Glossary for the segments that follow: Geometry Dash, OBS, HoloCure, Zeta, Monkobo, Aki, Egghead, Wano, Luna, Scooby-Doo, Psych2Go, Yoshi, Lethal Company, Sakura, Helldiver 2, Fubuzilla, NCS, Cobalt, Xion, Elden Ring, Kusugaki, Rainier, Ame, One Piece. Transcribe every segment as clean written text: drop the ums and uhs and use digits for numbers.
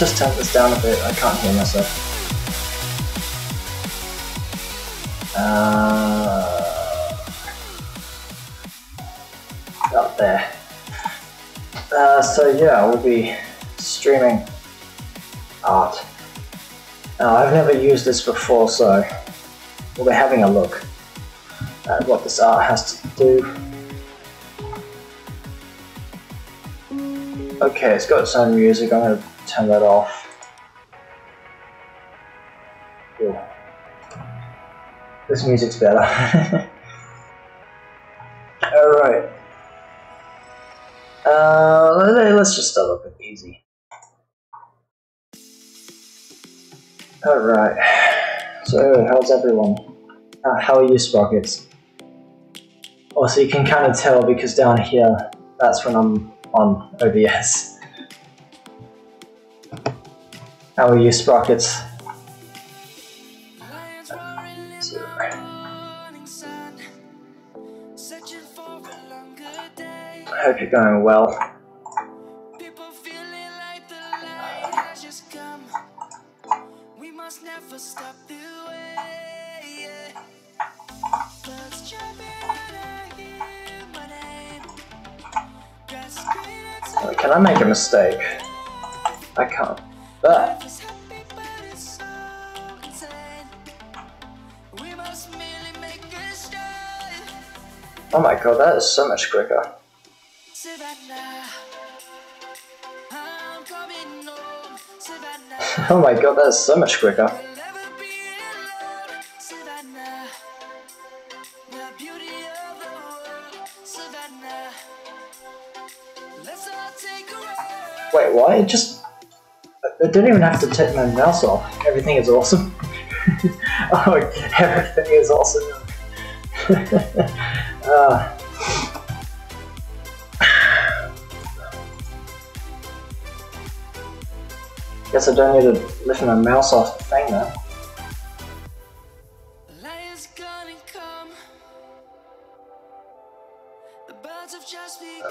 just turn this down a bit, I can't hear myself. Up there. So yeah, we'll be streaming art. Now, I've never used this before, so we'll be having a look at what this art has to do. Okay, it's got its own music, I'm going to turn that off. Cool. This music's better. Alright. Let's just start off with easy. Alright. So, how's everyone? How are you, Sprockets? Also, you can kind of tell because down here, that's when I'm on OBS. How are you, Sprockets? I hope you're going well. Can I make a mistake? I can't. Ah. Oh my god, that is so much quicker. Oh my god, that is so much quicker. Wait, why? I don't even have to take my mouse off. Everything is awesome. Oh, everything is awesome. Guess I don't need to lift my mouse off the thing now.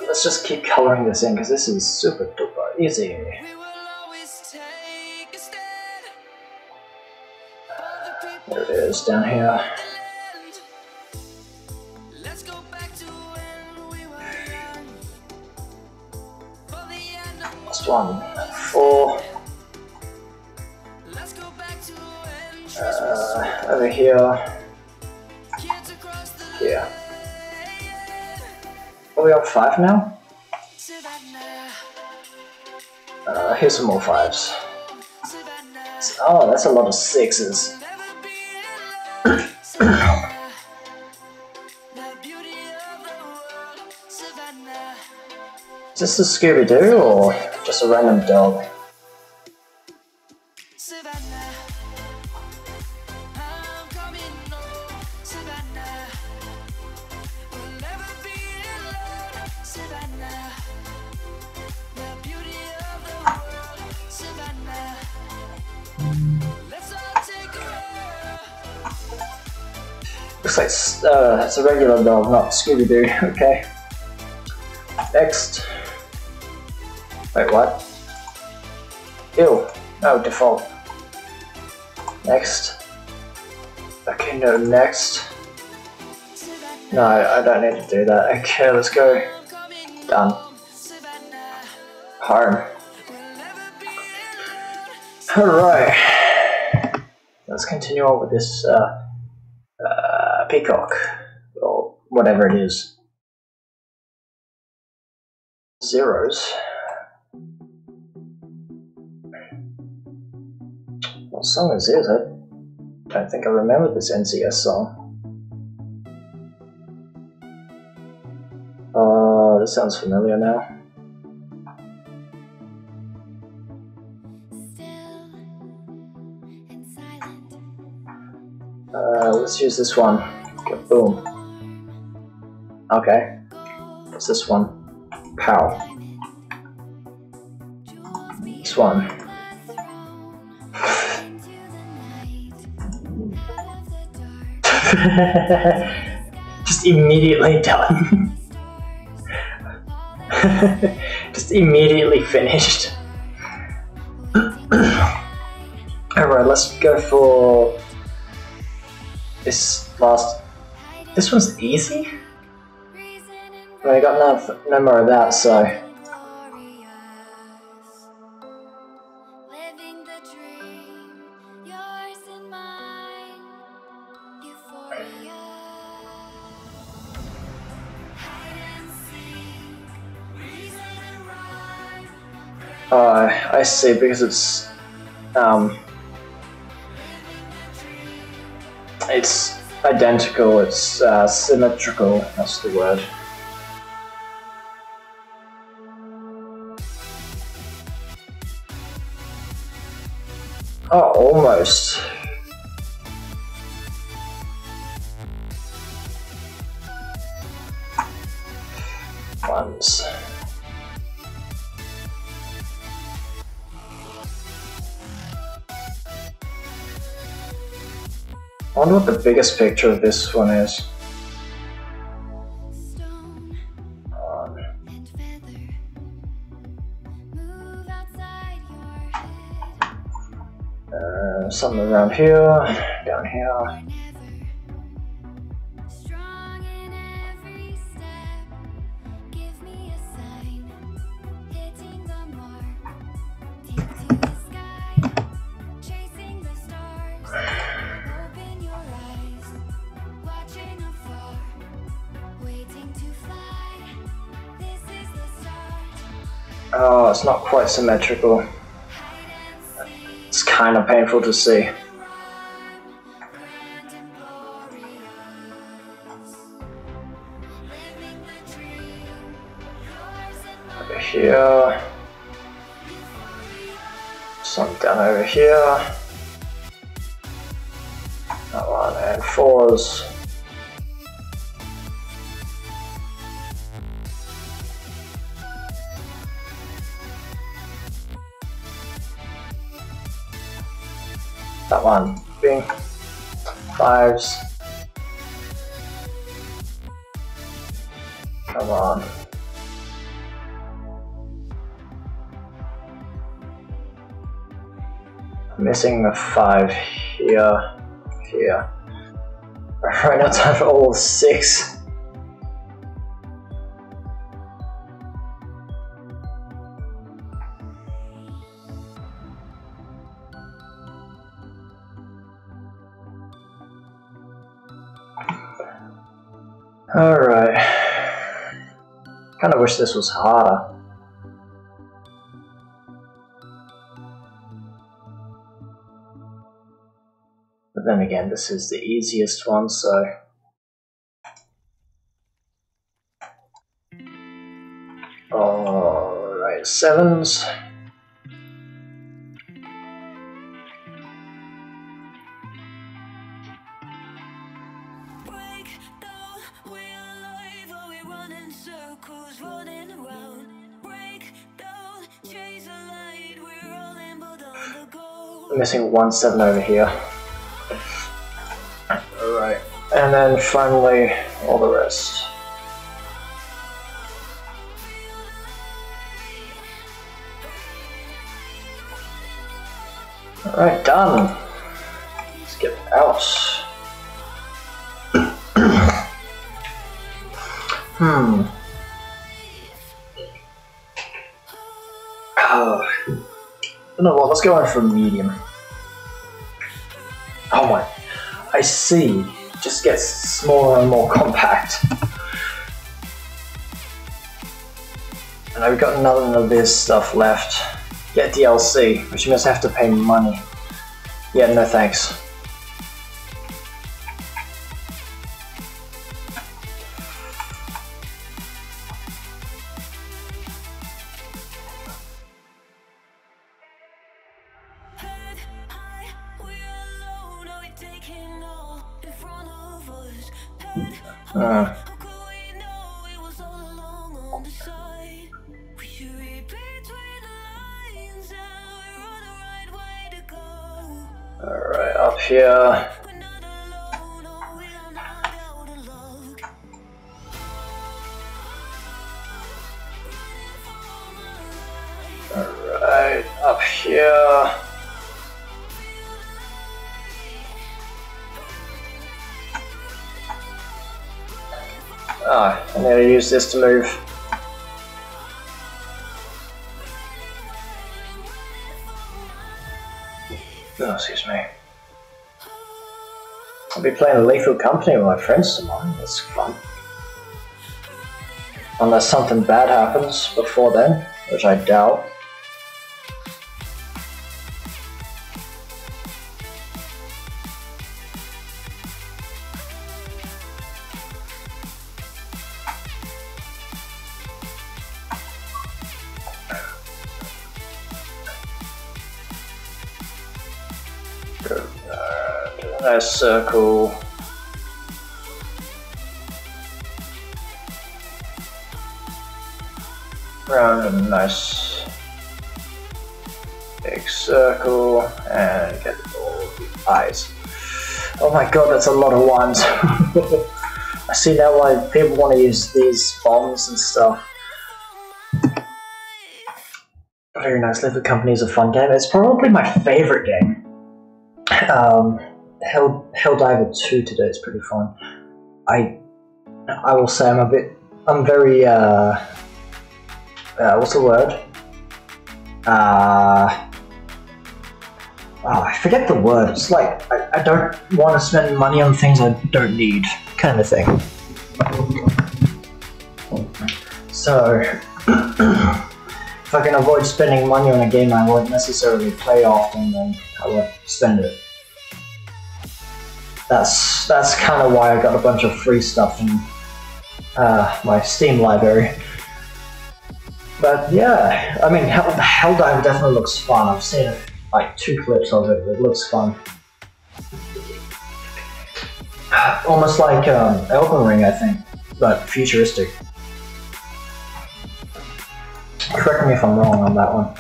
Let's just keep coloring this in because this is super duper easy. There it is, down here. Last one, 4. Over here. Yeah. Are we on 5 now? Here's some more 5s. Oh, that's a lot of 6s. Is this a Scooby-Doo or just a random dog? It's a regular dog, not Scooby-Doo. Okay. Next. Wait, what? Ew. No, default. Next. Okay, no, next. No, I don't need to do that. Okay, let's go. Done. Home. Alright. Let's continue on with this, peacock, or whatever it is. Zeros. What song is this? I don't think I remember this NCS song. This sounds familiar now. Let's use this one. Boom. Okay. What's this one? Pow. This one. Just immediately done. Just immediately finished. Alright, let's go for this last. This one's easy? I mean, I got no more of that, so. I see, because it's identical, it's symmetrical, that's the word. Oh, almost. Ones. I wonder what the biggest picture of this one is. Something around here, down here. Oh, it's not quite symmetrical. It's kind of painful to see. Over here. Some down over here. That one and fours. That one, bing, fives, come on, I'm missing the five here, here, right now time for all six. Alright, kind of wish this was harder. But then again, this is the easiest one, so. Alright, sevens. Missing 1 7 over here. Alright. And then finally all the rest. Alright, done. Let's get out. No, well, let's go on for medium. Oh my, I see. Just gets smaller and more compact. And I've got none of this stuff left. Get DLC, which you must have to pay money. Yeah, no thanks. Alright, up here. Alright, up here. Ah, I'm going to use this to move. Oh, excuse me. I'll be playing Lethal Company with my friends tomorrow. That's fun. Unless something bad happens before then, which I doubt. Nice circle. Round and nice big circle and get all the eyes. Oh my god, that's a lot of ones. I see now why people want to use these bombs and stuff. Very nice. Lethal Company is a fun game. It's probably my favorite game. Helldiver 2 today is pretty fun. I will say I'm very what's the word? Oh, I forget the word. It's like I don't want to spend money on things I don't need, kind of thing. So if I can avoid spending money on a game I won't necessarily play often, then I won't spend it. That's kind of why I got a bunch of free stuff in my Steam library. But yeah, I mean, Helldiver definitely looks fun. I've seen like 2 clips of it. It looks fun. Almost like Elden Ring, I think, but futuristic. Correct me if I'm wrong on that one.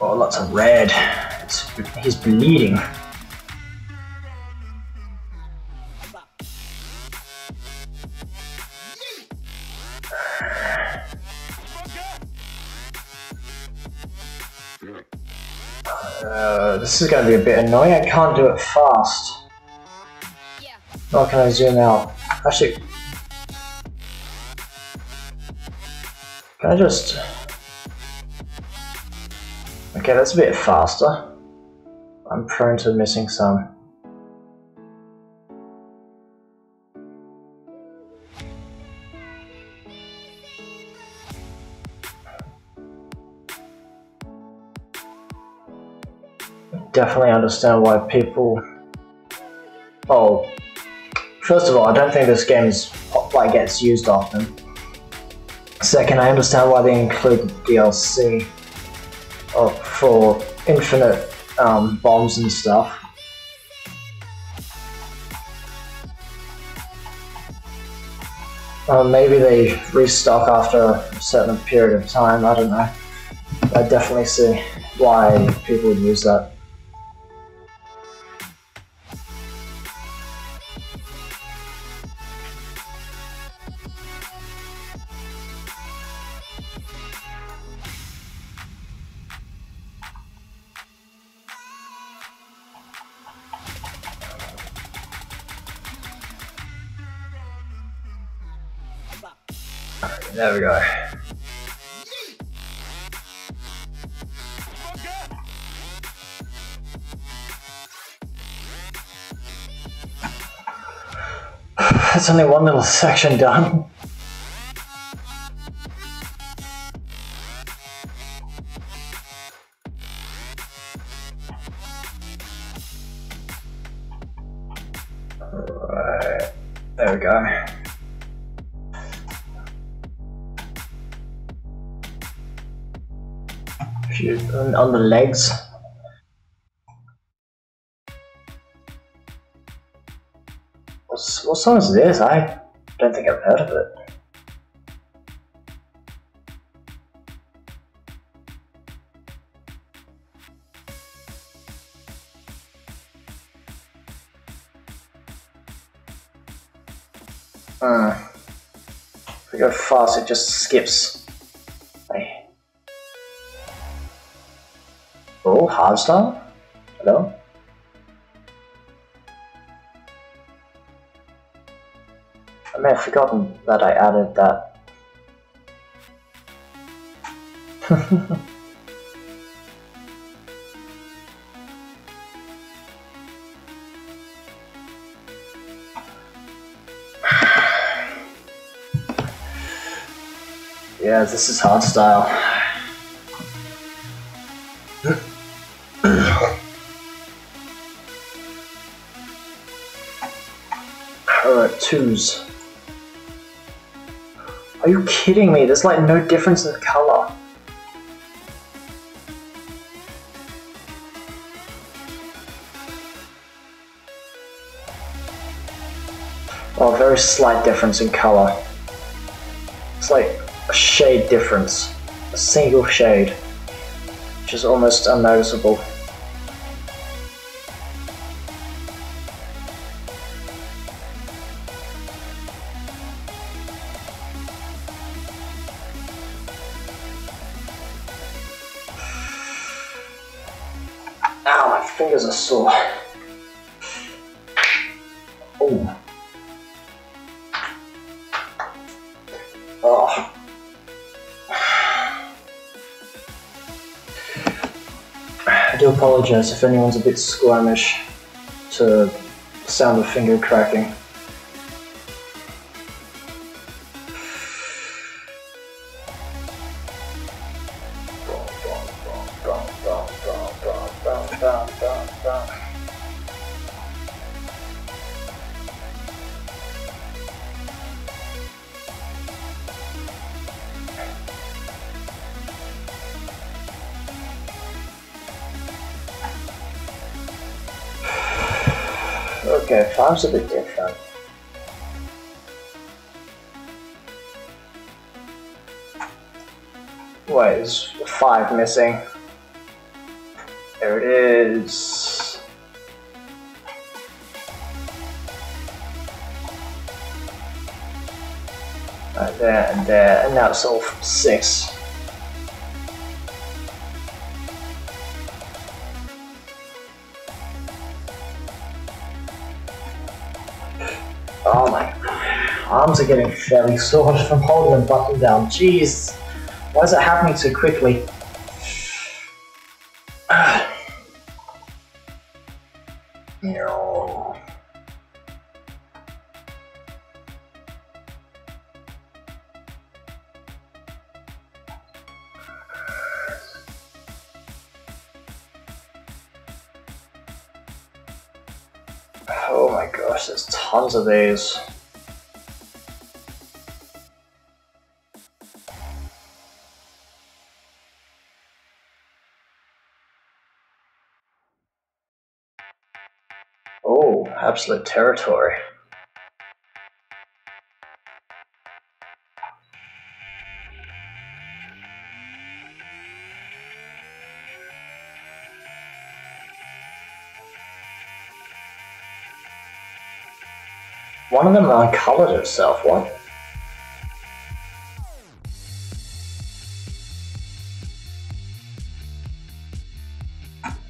Oh, lots of red. He's bleeding. This is going to be a bit annoying. I can't do it fast. Nor can I zoom out. Actually, can I just... Okay, that's a bit faster. I'm prone to missing some. Definitely understand why people... Oh, first of all, I don't think this game is like gets used often. Second, I understand why they include DLC for infinite bombs and stuff. Maybe they restock after a certain period of time, I don't know. I definitely see why people would use that. There we go. That's only one little section done. Alright, there we go. On the legs. What song is this? I don't think I've heard of it. If we go fast, it just skips. Oh, hardstyle? Hello? may have forgotten that I added that. Yeah, this is hostile. Alright, twos. Are you kidding me? There's like no difference in the color. Oh, very slight difference in color. It's like a shade difference, a single shade, which is almost unnoticeable. Ow, my fingers are sore. Oh. Oh. I do apologize if anyone's a bit squirmish to the sound of finger cracking. Okay, five's a bit different. Wait, is five missing? There it is. Right there and there, and now it's all from six. Oh, my arms are getting fairly sore from holding them button down. Jeez, why is it happening so quickly? No. Oh my gosh, there's tons of these. Oh, absolute territory. One of them uncolored itself, what?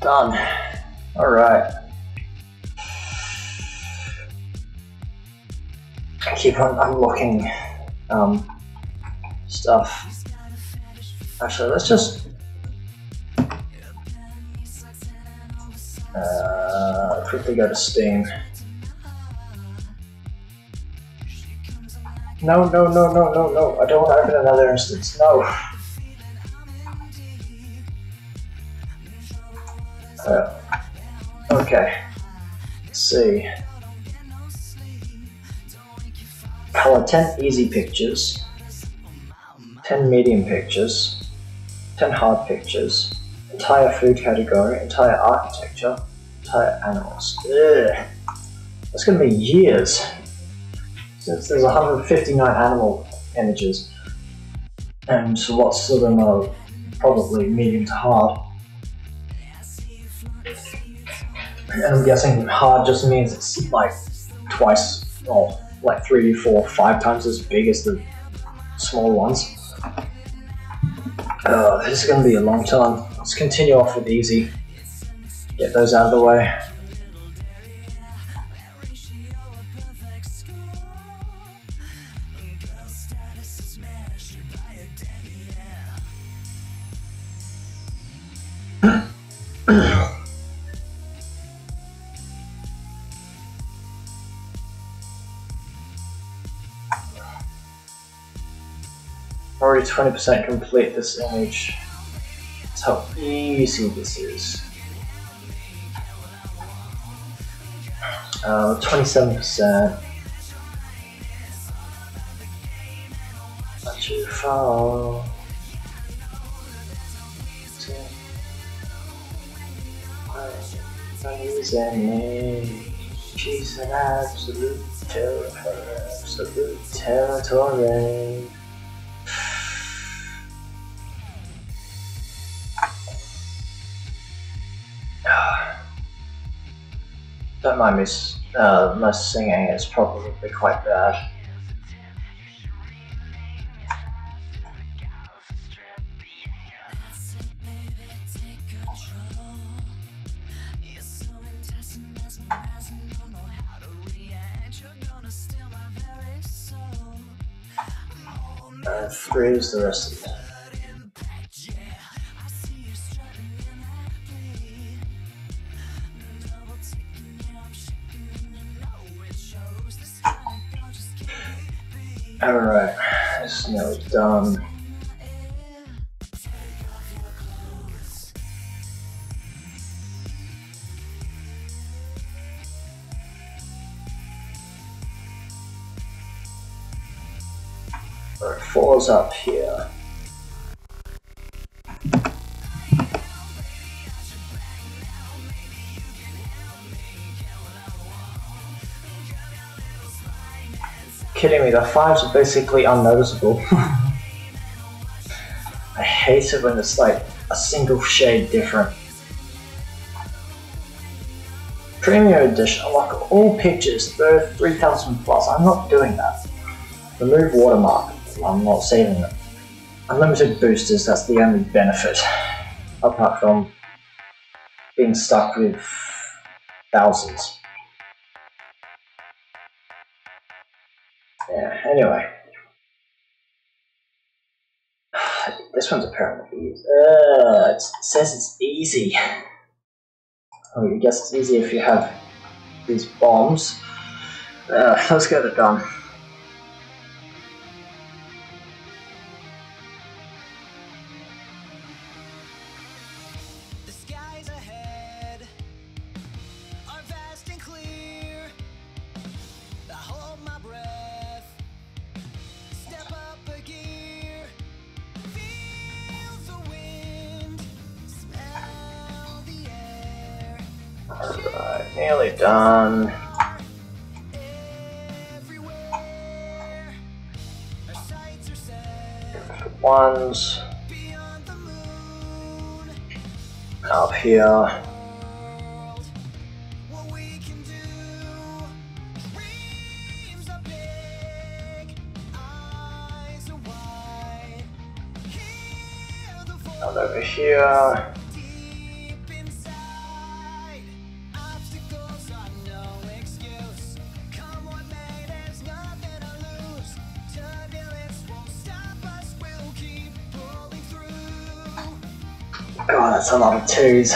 Done. Alright. I keep on unlocking stuff. Actually, let's just quickly go to Steam. No, I don't want to open another instance, no. Okay, let's see. Color 10 easy pictures, 10 medium pictures, 10 hard pictures, entire food category, entire architecture, entire animals. Ugh. That's going to be years. Since there's 159 animal images, and so lots of them are probably medium to hard. And I'm guessing hard just means it's like twice, or like 3, 4, 5 times as big as the small ones. This is going to be a long time. Let's continue off with easy. Get those out of the way. Already 20% complete this image. That's how easy this is. 27%. Not too far. She's an absolute terror, absolute territory. Don't mind me my singing, it's probably quite bad. Freeze the rest of that. Alright, it's now done. Four's up here. Kidding me, the fives are basically unnoticeable. I hate it when it's like a single shade different. Premium edition, unlock all pictures, birth 3000 plus. I'm not doing that. Remove watermark. I'm not saving them. Unlimited boosters, that's the only benefit. Apart from being stuck with thousands. Yeah, anyway. This one's apparently easy. It says it's easy. Oh, I guess it's easy if you have these bombs. Let's get it done. Done. Ones up here. And over here. That's a lot of twos.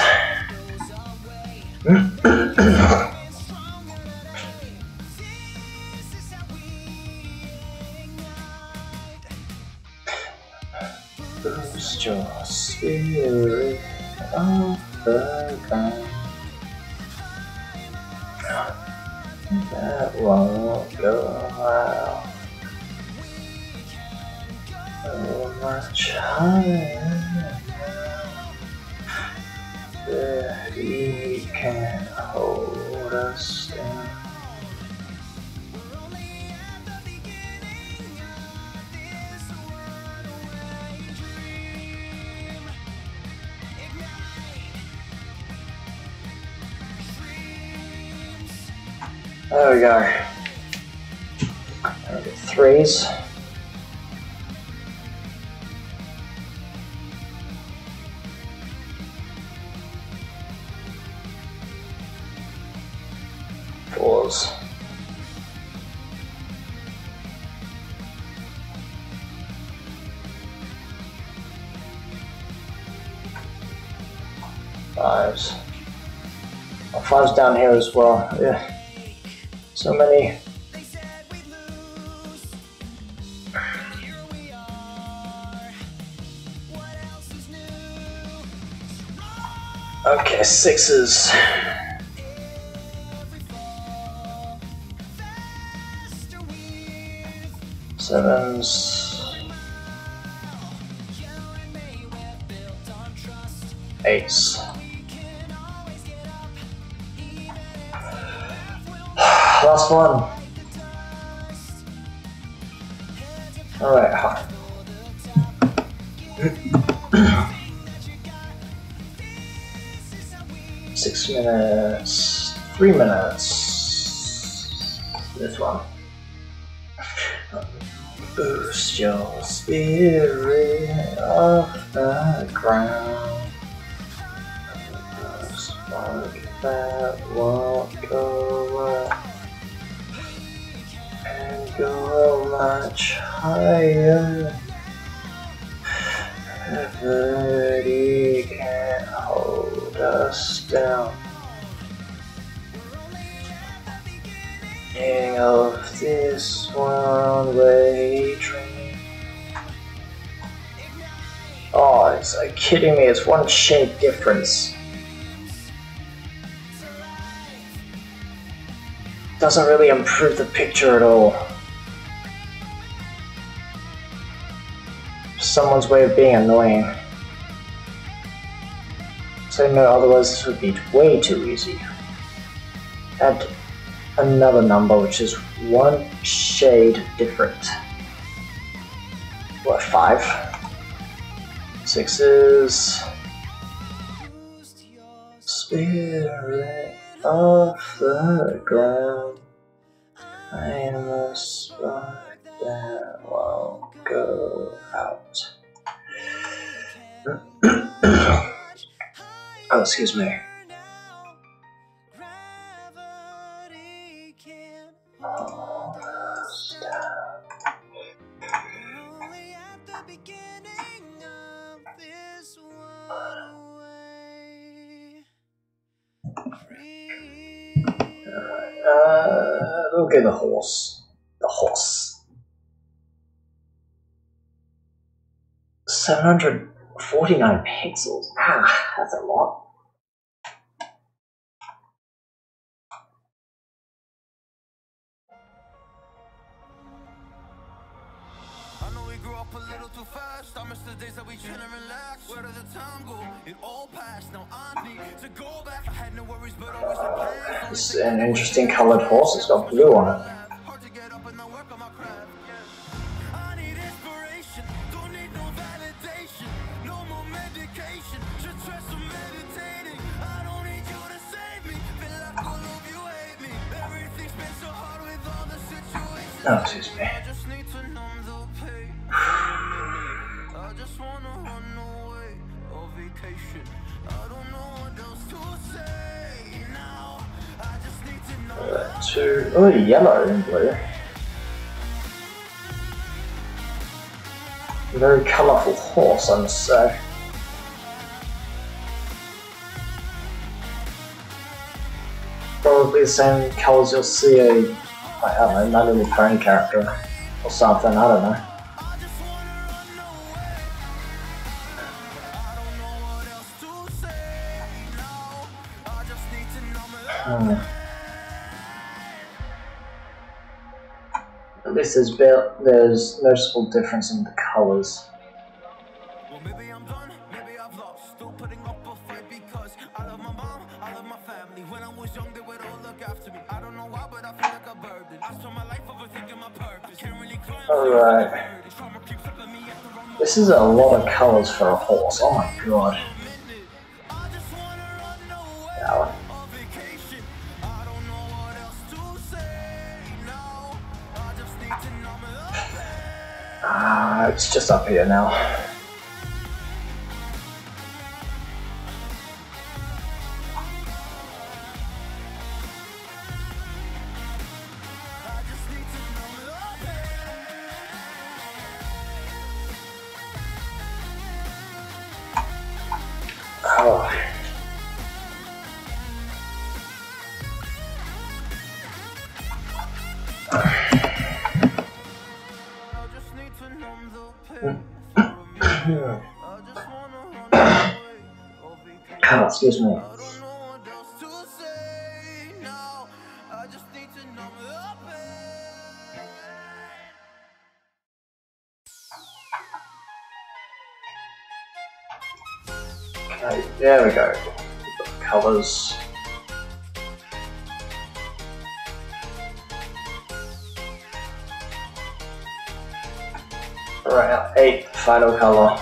Boost your spirit of the gun. That won't go well. So much higher. He can hold us down. We're only at the beginning of this runaway dream. Ignite. There we go. I'll get threes. Fives. Oh, fives down here as well. Yeah. So many. Okay, sixes. Sevens. Eights. Last one. Alright. Minutes, 3 minutes. This one. Boost your spirit off the ground. Spark that won't go up and go much higher. Nobody can hold us down. King of this one-way train. Oh, it's like kidding me, it's one shade difference. Doesn't really improve the picture at all. Someone's way of being annoying. So no, otherwise this would be way too easy. Add another number, which is one shade different. What, five? Sixes. Spirit off the ground. I must spark that won't go out. Oh, excuse me. We'll get the horse. The horse. 749 pixels. Ah, that's a lot. It's an interesting colored horse, it's got blue on it. Oh, excuse me. Two, oh, yellow and blue. Very colourful horse, I must say. Probably the same colours you'll see a, I don't know, My Little Pony character or something, I don't know. At least there's noticeable difference in the colors. Well, maybe I'm done, maybe I've lost. Still putting up a fight because I love my mom, I love my family. When I was young, they would all look after me. I don't know why, but I feel like a burden. I spent my life overthinking my purpose. Can't really climb. Alright. This is a lot of colors for a horse. Oh my god. It's just up here now. Oh. Oh, excuse me. Okay, there we go. We've got the colours. Alright, our eighth final colour.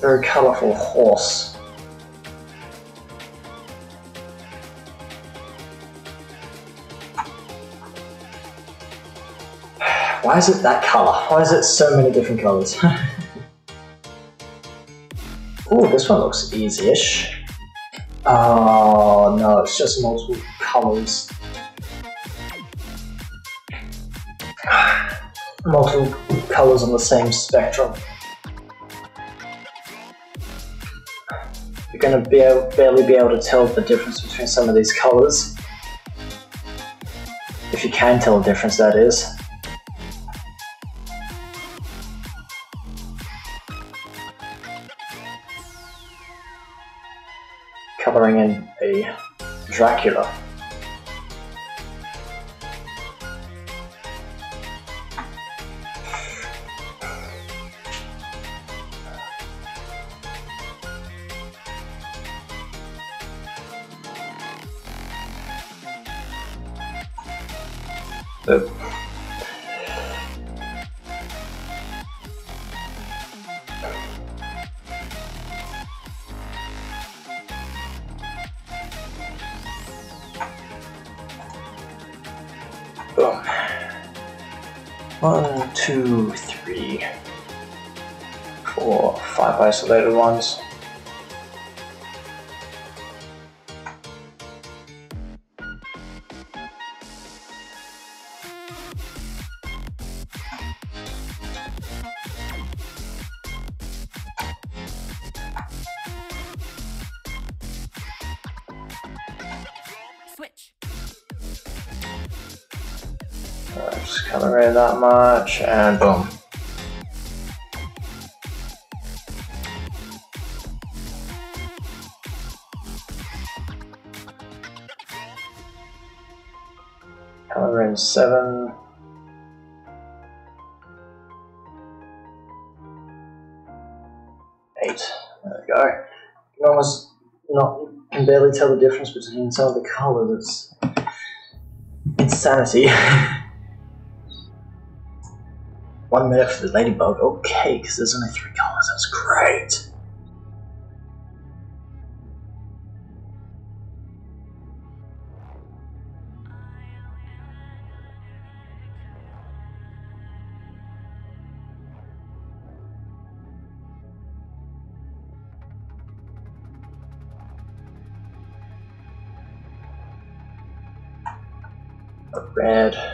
Very colourful horse. Why is it that colour? Why is it so many different colours? Ooh, this one looks easy-ish. Oh no, it's just multiple colours. Multiple colours on the same spectrum. You're going to barely be able to tell the difference between some of these colours. If you can tell the difference, that is. Colouring in a Dracula. Boom. 1, 2, 3, 4, 5 isolated ones. Just color in that much, and boom. Color in 7. Eight. There we go. You almost can barely tell the difference between some of the colors. It's insanity. 1 minute for the ladybug, okay, because there's only 3 colours, that's great. A red.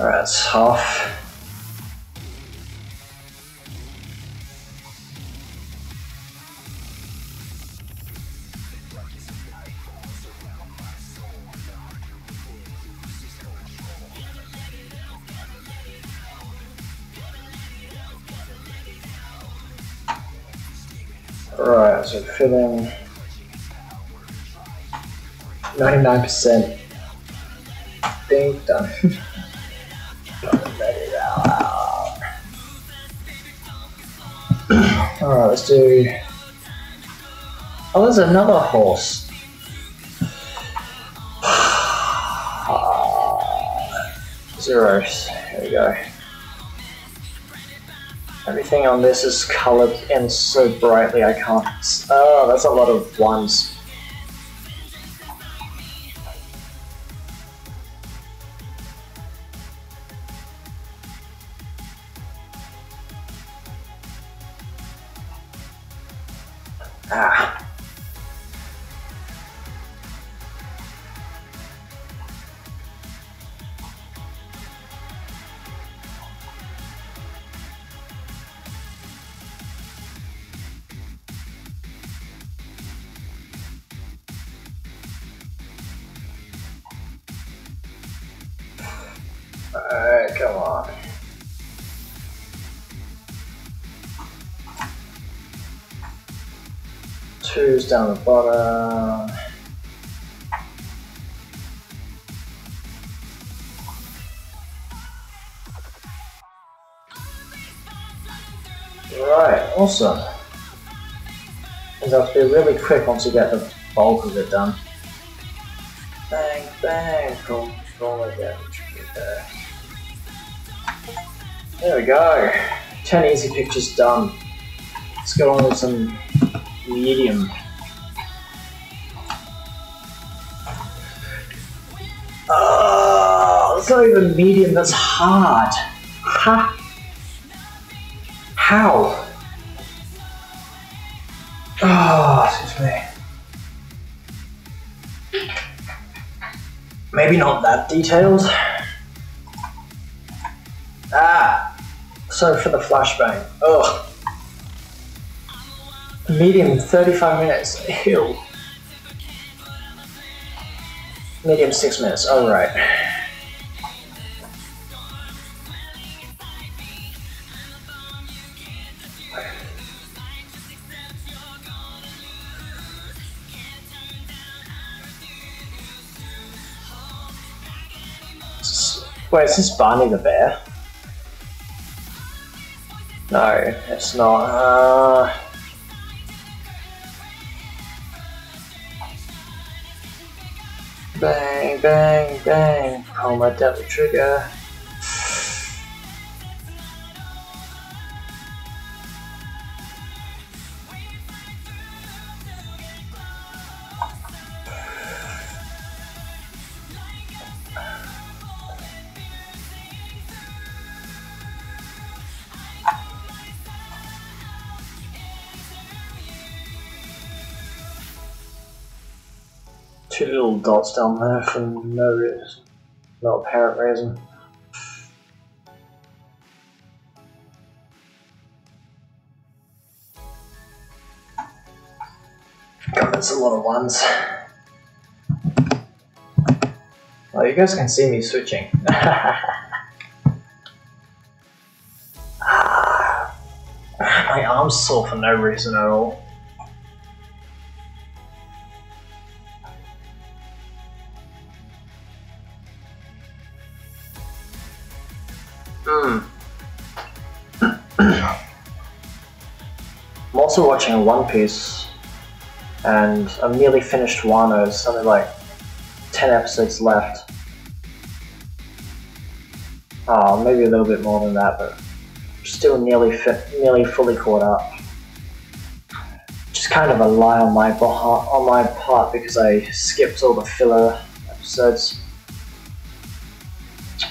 Alright, that's half. Alright, so filling 99%. Ding, done. Alright, let's do... Oh, there's another horse. Zeros. Here we go. Everything on this is coloured and so brightly I can't... Oh, that's a lot of ones. Ah. Alright, come on. Two's down the bottom. Right, awesome. Because I have to be really quick once you get the bulk of it done. Bang, bang, roll damage. There we go. 10 easy pictures done. Let's go on with some medium. Oh, it's not even medium, that's hard. Ha! How? Oh, excuse me. Maybe not that detailed. Ah! So for the flashbang. Ugh. Medium, 35 minutes. Ew. Medium, 6 minutes. Alright. Wait, is this Barney the Bear? No, it's not. Bang, bang, bang. Oh, my double trigger. Two little dots down there for no reason, not apparent reason. God, that's a lot of ones. Well, you guys can see me switching. My arm's sore for no reason at all. I'm also watching One Piece, and I'm nearly finished Wano. There's only like 10 episodes left. Oh, maybe a little bit more than that, but I'm still nearly fully caught up. Just kind of a lie on my part because I skipped all the filler episodes.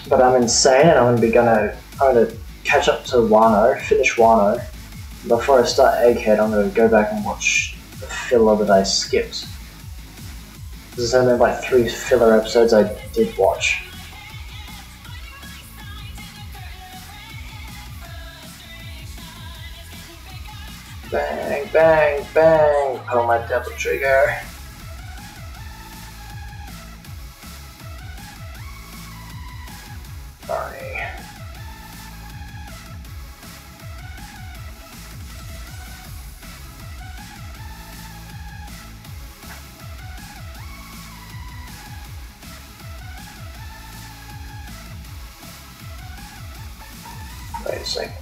But I'm insane, and I'm gonna catch up to Wano, finish Wano. Before I start Egghead, I'm gonna go back and watch the filler that I skipped. There's only like 3 filler episodes I did watch. Bang, bang, bang! Pull my double trigger. Wait a second.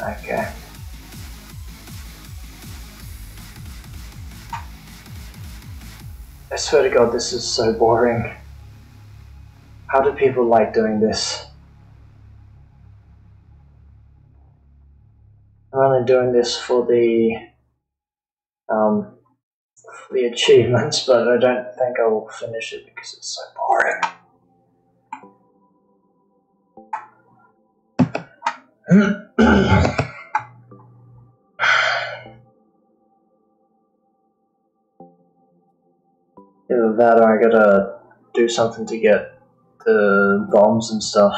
Okay. I swear to God, this is so boring. How do people like doing this? I'm only doing this for the achievements, but I don't think I will finish it because it's so boring. Either that or I gotta do something to get the bombs and stuff.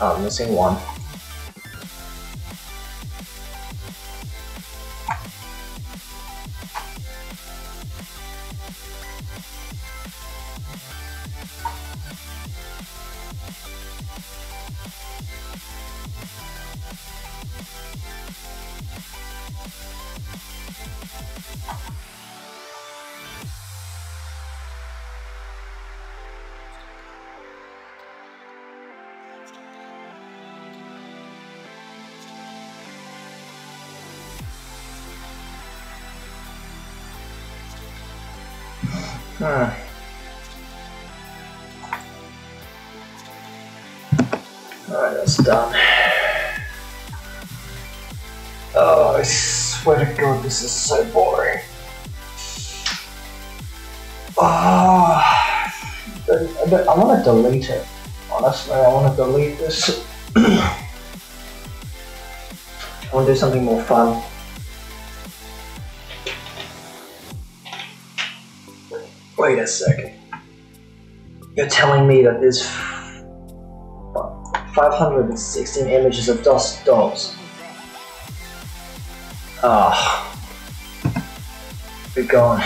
Oh, missing one. Alright, that's done. Oh, I swear to God, this is so boring. Oh, but I want to delete it. Honestly, I want to delete this. I want to do something more fun. Wait a second. You're telling me that there's 516 images of dust dogs. Ah, be gone.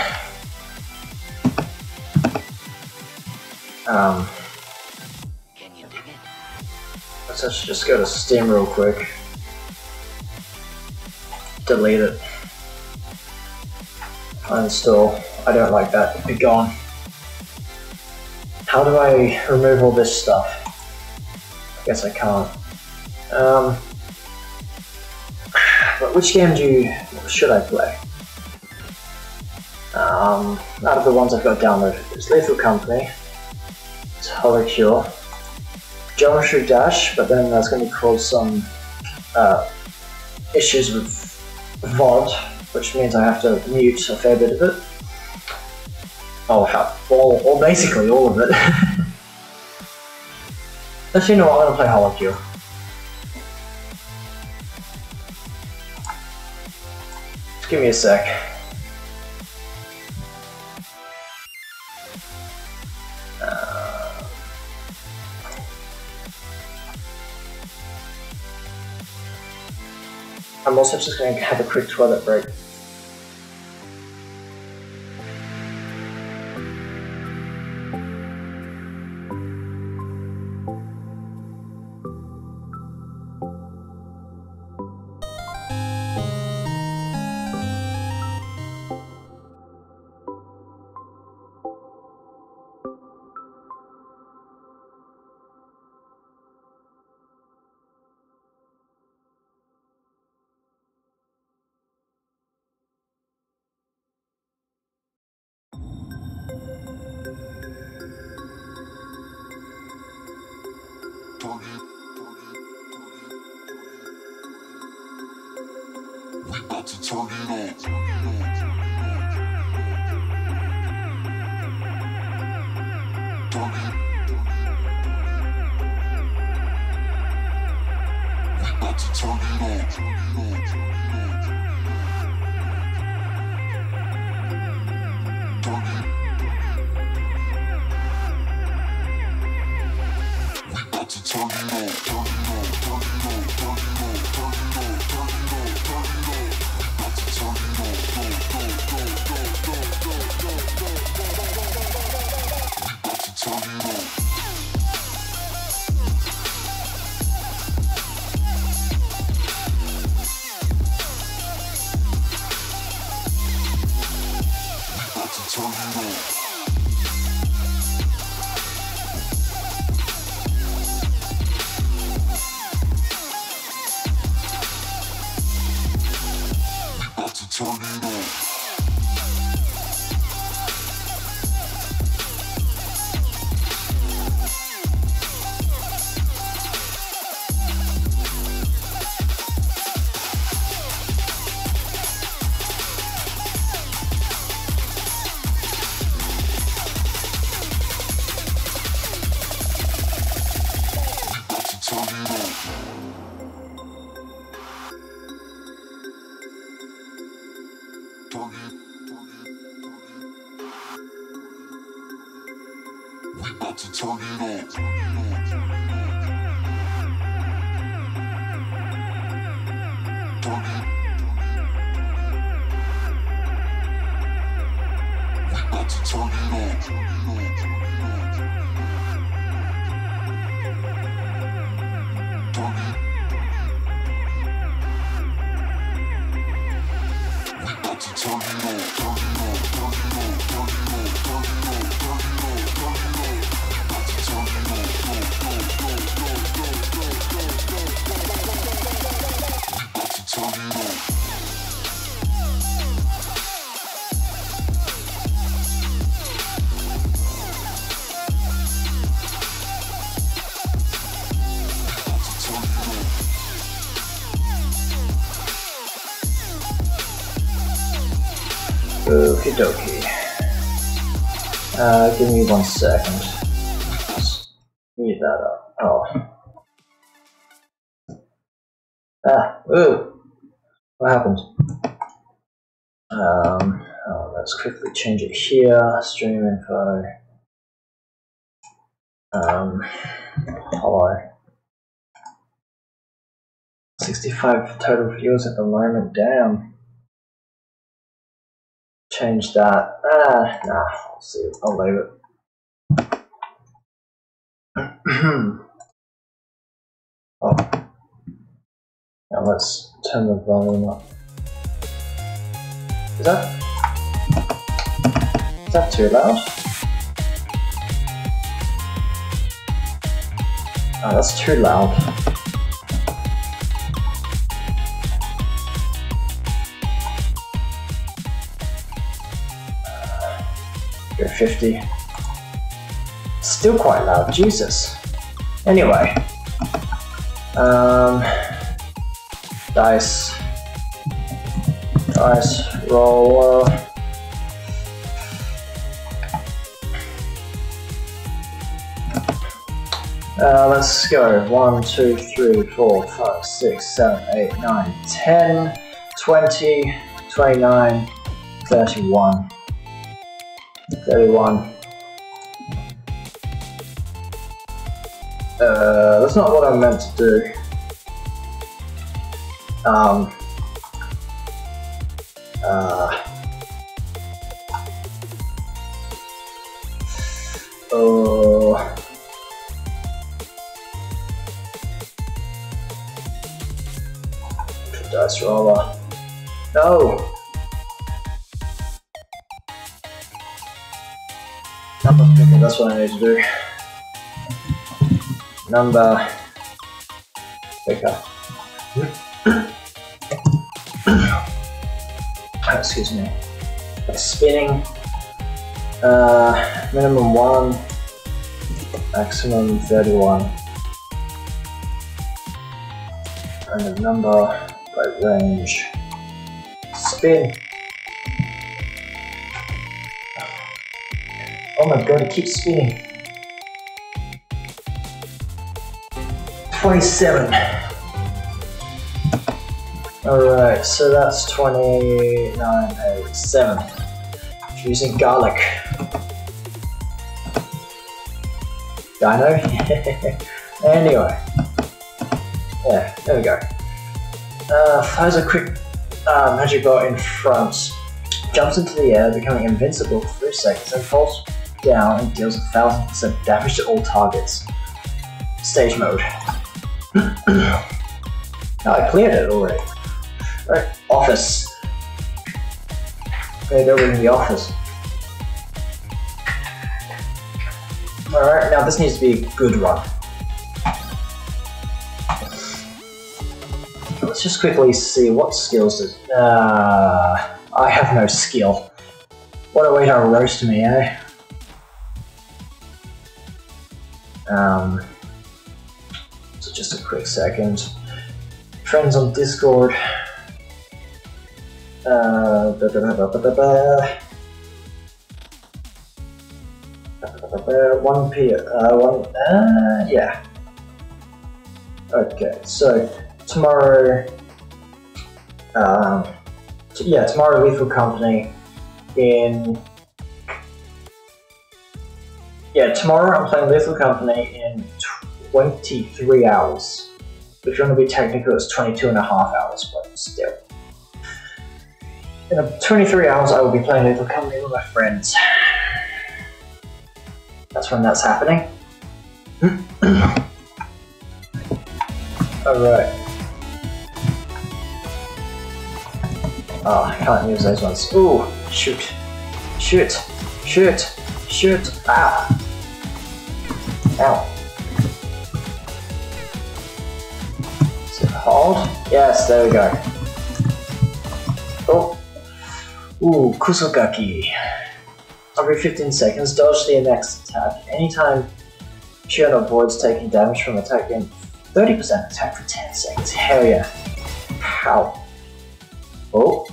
Let's actually just go to Steam real quick. Delete it. Uninstall. I don't like that. Be gone. How do I remove all this stuff? I guess I can't. But which game should I play? Out of the ones I've got downloaded, it's Lethal Company, it's HoloCure, Geometry Dash, but then that's going to cause some issues with VOD, which means I have to mute a fair bit of it. Oh, or basically all of it. Actually, no, I'm gonna play HoloCure. Just give me a sec. I'm also just gonna have a quick toilet break. Turn it on. Okie dokie. Give me 1 second. Let's mute that up. Oh. Whoa! What happened? Let's quickly change it here. Stream info. Hello. 65 total viewers at the moment, damn. Change that. Nah, I'll see it. I'll leave it. Now let's turn the volume up. Is that too loud? Oh, that's too loud. Go 50. Still quite loud, Jesus. Anyway. Dice. Dice roller. Let's go. 1, 2, 3, 4, 5, 6, 7, 8, 9, 10, 20, 29, 31. 31. That's not what I meant to do. Oh. Dice roller. No. That's what I need to do. Number picker. Excuse me. That's spinning. Minimum 1, maximum 31. And the number by range. Spin. Oh my god, it keeps spinning. 27. Alright, so that's 29.87. Using garlic. Dino? Anyway. Yeah, there we go. Fires a quick magic bolt in front. Jumps into the air, becoming invincible for 3 seconds and falls down and deals 1000% damage to all targets. Stage mode. Oh, I cleared it already. Right, office. Okay, they're in the office. Alright, now this needs to be a good run. Let's just quickly see what skills does. I have no skill. What a way to roast me, eh? So just a quick second. Friends on Discord. One peer. Yeah. Okay, so tomorrow. Yeah, tomorrow Lethal Company. Tomorrow I'm playing Lethal Company in 23 hours. If you want to be technical, it's 22.5 hours, but still. In 23 hours, I will be playing Lethal Company with my friends. That's when that's happening. Alright. Oh, I can't use those ones. Ooh, shoot. Shoot. Shoot. Shoot. Ah. Ow. Is it hold? Yes, there we go. Oh. Ooh, Kusugaki. Every 15 seconds, dodge the next attack. Anytime Xion avoids taking damage from attack, gain 30% attack for 10 seconds. Hell yeah. How? Oh.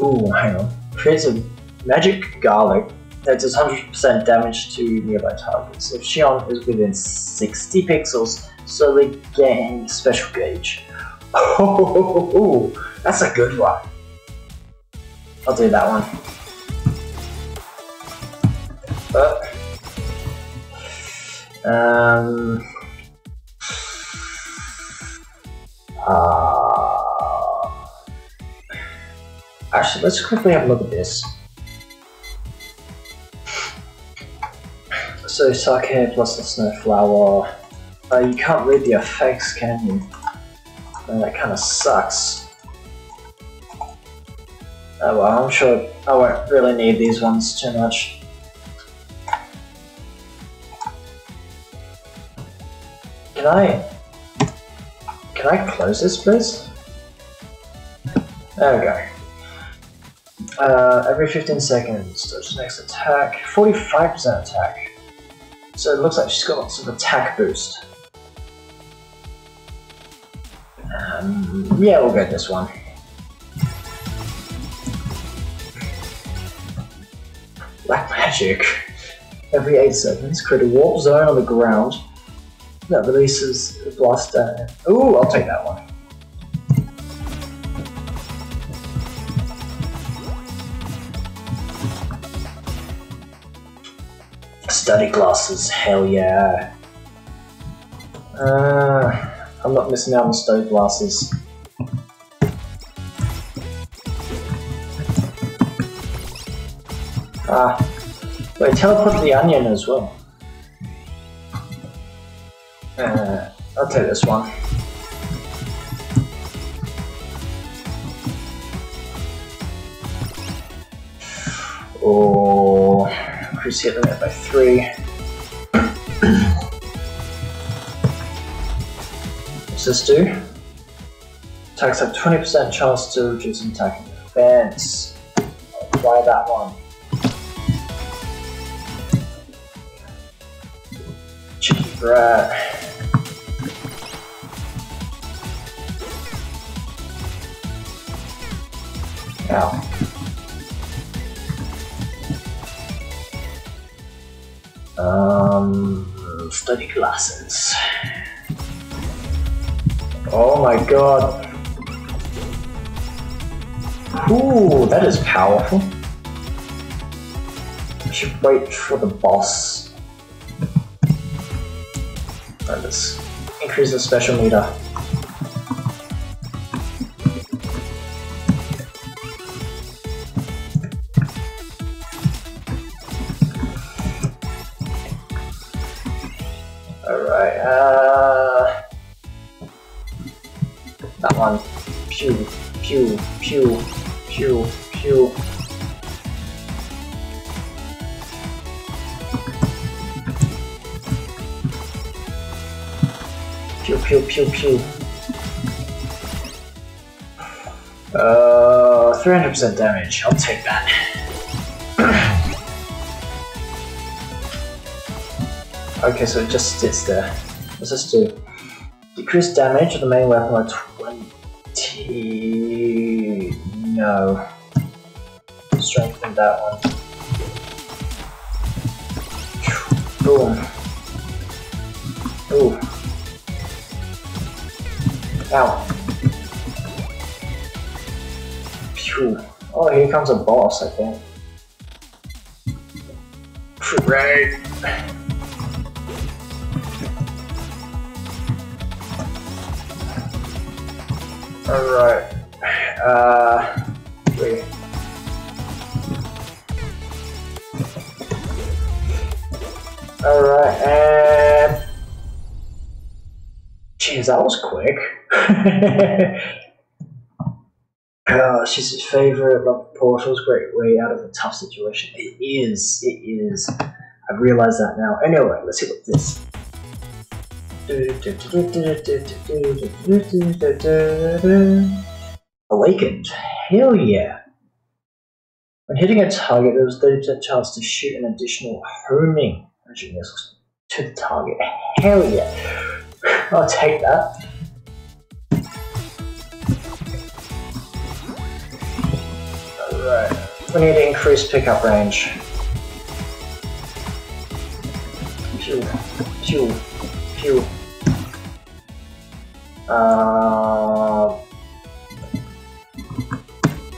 Ooh, hang on. Creates a magic garlic that does 100% damage to nearby targets. If Xion is within 60 pixels, so they gain special gauge. Oh, that's a good one. I'll do that one. Actually, let's quickly have a look at this. So, sake plus the snowflower. You can't read the effects, can you? And that kind of sucks. Oh well, I'm sure I won't really need these ones too much. Can I close this, please? There we go. Every 15 seconds, dodge the next attack. 45% attack. So it looks like she's got lots of attack boost. Yeah, we'll get this one. Black magic. Every 8 seconds, create a warp zone on the ground. That releases the blast damage. Ooh, I'll take that one. Study glasses, hell yeah. I'm not missing out on study glasses. Ah, wait, teleport the onion as well. I'll take this one. Oh, increase hit limit by 3. What's this do? Attacks have 20% chance to reduce attack and defense. I'll apply that one. Cheeky brat. Ow. Study glasses. Oh my god. Ooh, that is powerful. I should wait for the boss. Right, let's increase the special meter. Pew. Pew. 300% damage, I'll take that. Okay, so it just sits there. What's this do? Decrease damage of the main weapon by 20... No. Strengthen that one. Boom. Ooh. Ow. Pew. Oh, here comes a boss, I think. Right. Alright. Wait. Alright, and... Jeez, that was quick. Oh, she's his favorite. Love the portals. Great way out of a tough situation. It is. It is. I've realized that now. Anyway, let's see what this. Awakened. Hell yeah. When hitting a target, there was 30% chance to shoot an additional homing missiles to the target. Hell yeah. I'll take that. Alright, we need to increase pickup range. Pew, pew, pew.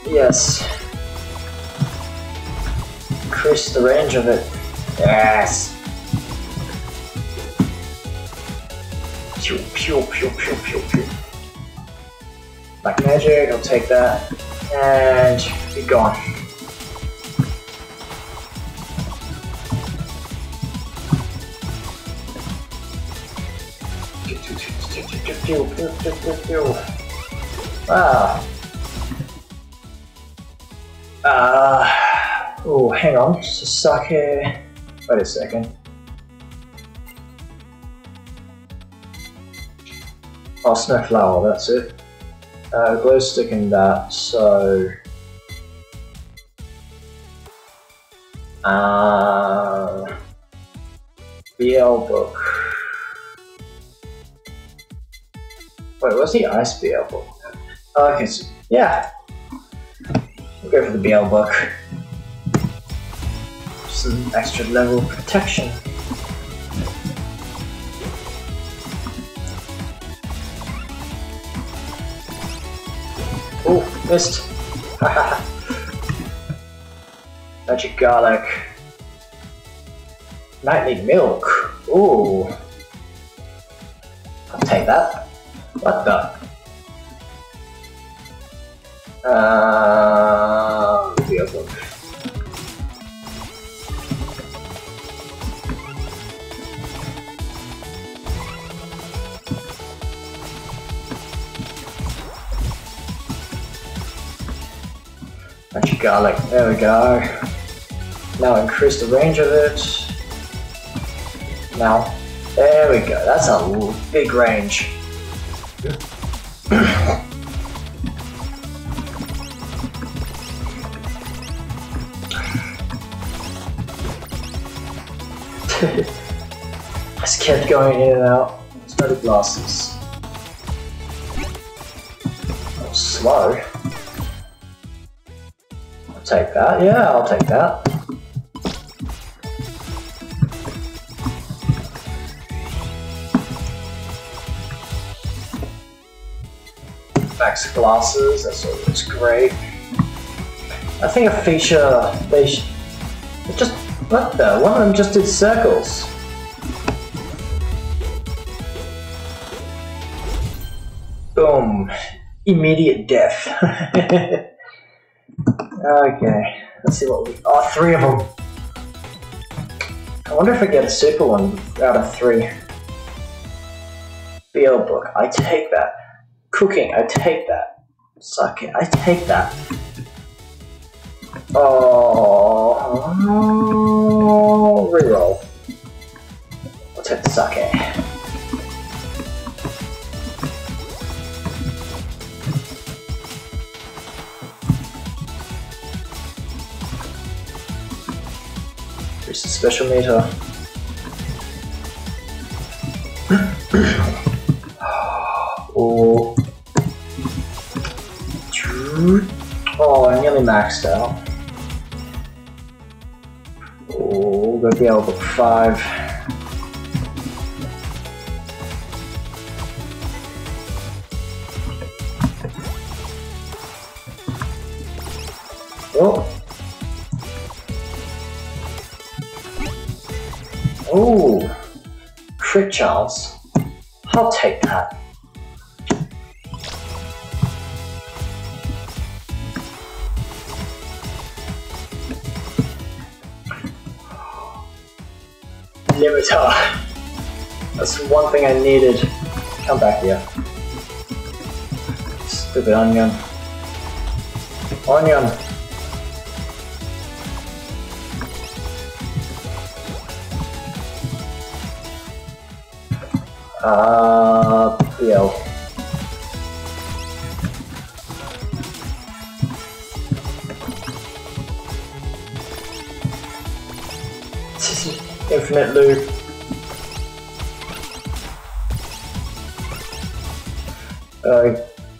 Yes. Increase the range of it. Yes. Pew, pew, pew, pew, pew, pew. Like magic, I'll take that. And be gone. Wow. Oh, hang on. Sasaki. Wait a second. Oh, Snowflower, that's it. Glow stick and that, so... BL book... Wait, what's the ice BL book? Okay, so, yeah! We'll go for the BL book. Just an extra level of protection. Oh, missed! Haha! Magic garlic. Nightly milk. Ooh. I'll take that. What the? The other garlic, there we go. Now increase the range of it. Now, there we go, that's a big range. Yeah. Just kept going in and out. It's no glasses. That was slow. Take that, yeah, I'll take that. Max glasses, that's always great. I think a feature they just what the one of them just did circles. Boom. Immediate death. Okay, let's see what we. Oh, three of them! I wonder if I get a super one out of three. BL book, I take that. Cooking, I take that. Sake, I take that. Oh, reroll. I'll take the sake. Special meter. Oh. Oh, I nearly maxed out. Oh, got the elbow 5. Oh. Ooh, crit chance. I'll take that. Yamato. That's one thing I needed. Come back here. Stupid onion. Onion! PL. Infinite loop.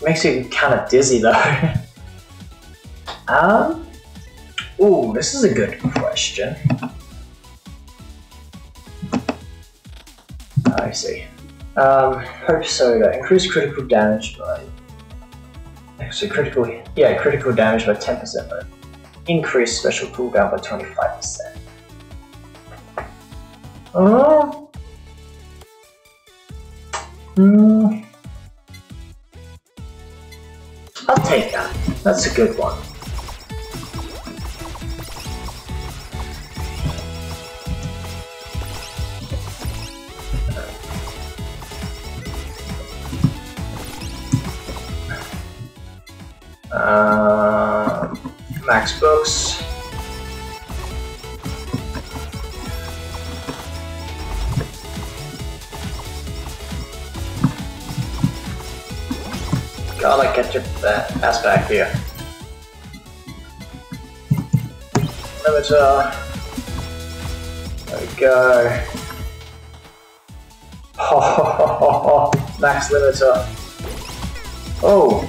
Makes you kind of dizzy though. Ooh, this is a good question. I see. Hope soda. Increase critical damage by. Actually, critical. Yeah, critical damage by 10%. But increase special cooldown by 25%. I'll take that. That's a good one. Max books. Gotta get your ass back here. Limiter. There we go. Ho ho ho ho ho. Max limiter. Oh!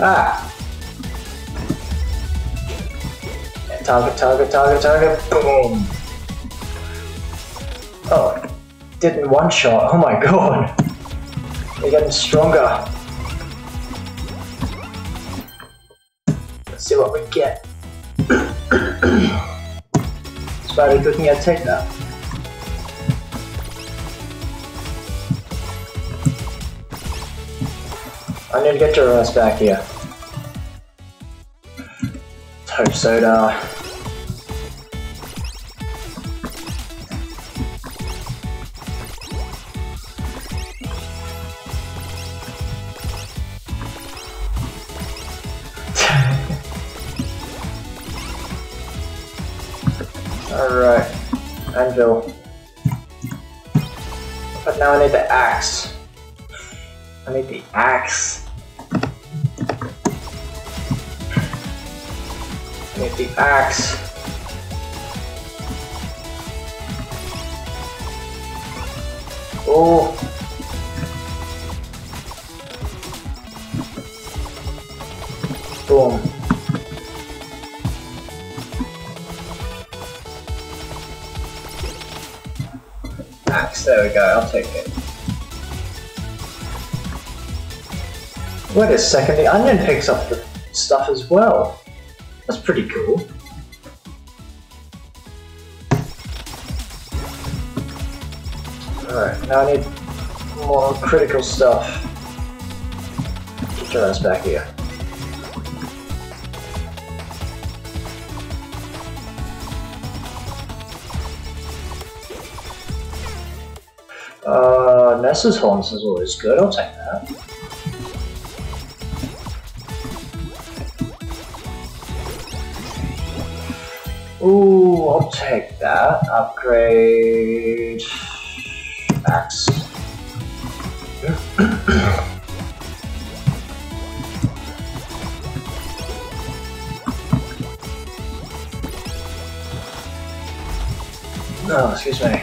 Ah! And target, target, target, target. Boom! Oh. Didn't one shot. Oh my god. We're getting stronger. See what we get. Spider cooking at take that. I need to get your ass back here. Toad soda. Alright, anvil. But now I need the axe. I need the axe. I need the axe. Oh! Boom. There we go, I'll take it. Wait a second, the onion picks up the stuff as well. That's pretty cool. Alright, now I need more critical stuff. Get your ass back here. Ness's horns is always good, I'll take that. Ooh, I'll take that. Upgrade... axe. No, excuse me.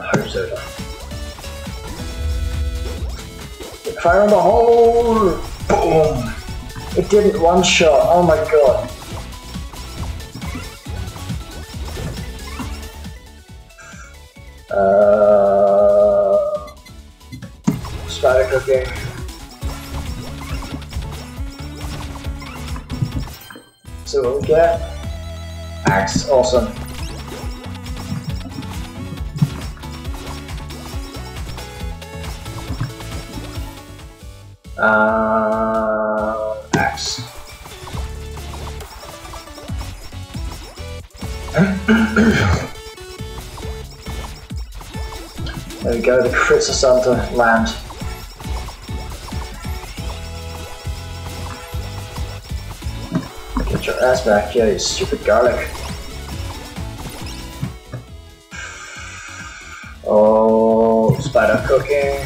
Hope so. Fire on the hole! Boom! It did it one shot, oh my god. Spider cooking. So what we get? Axe, awesome. Axe. There we go, the crits are starting to land. Get your ass back here, you stupid garlic. Oh, spider cooking.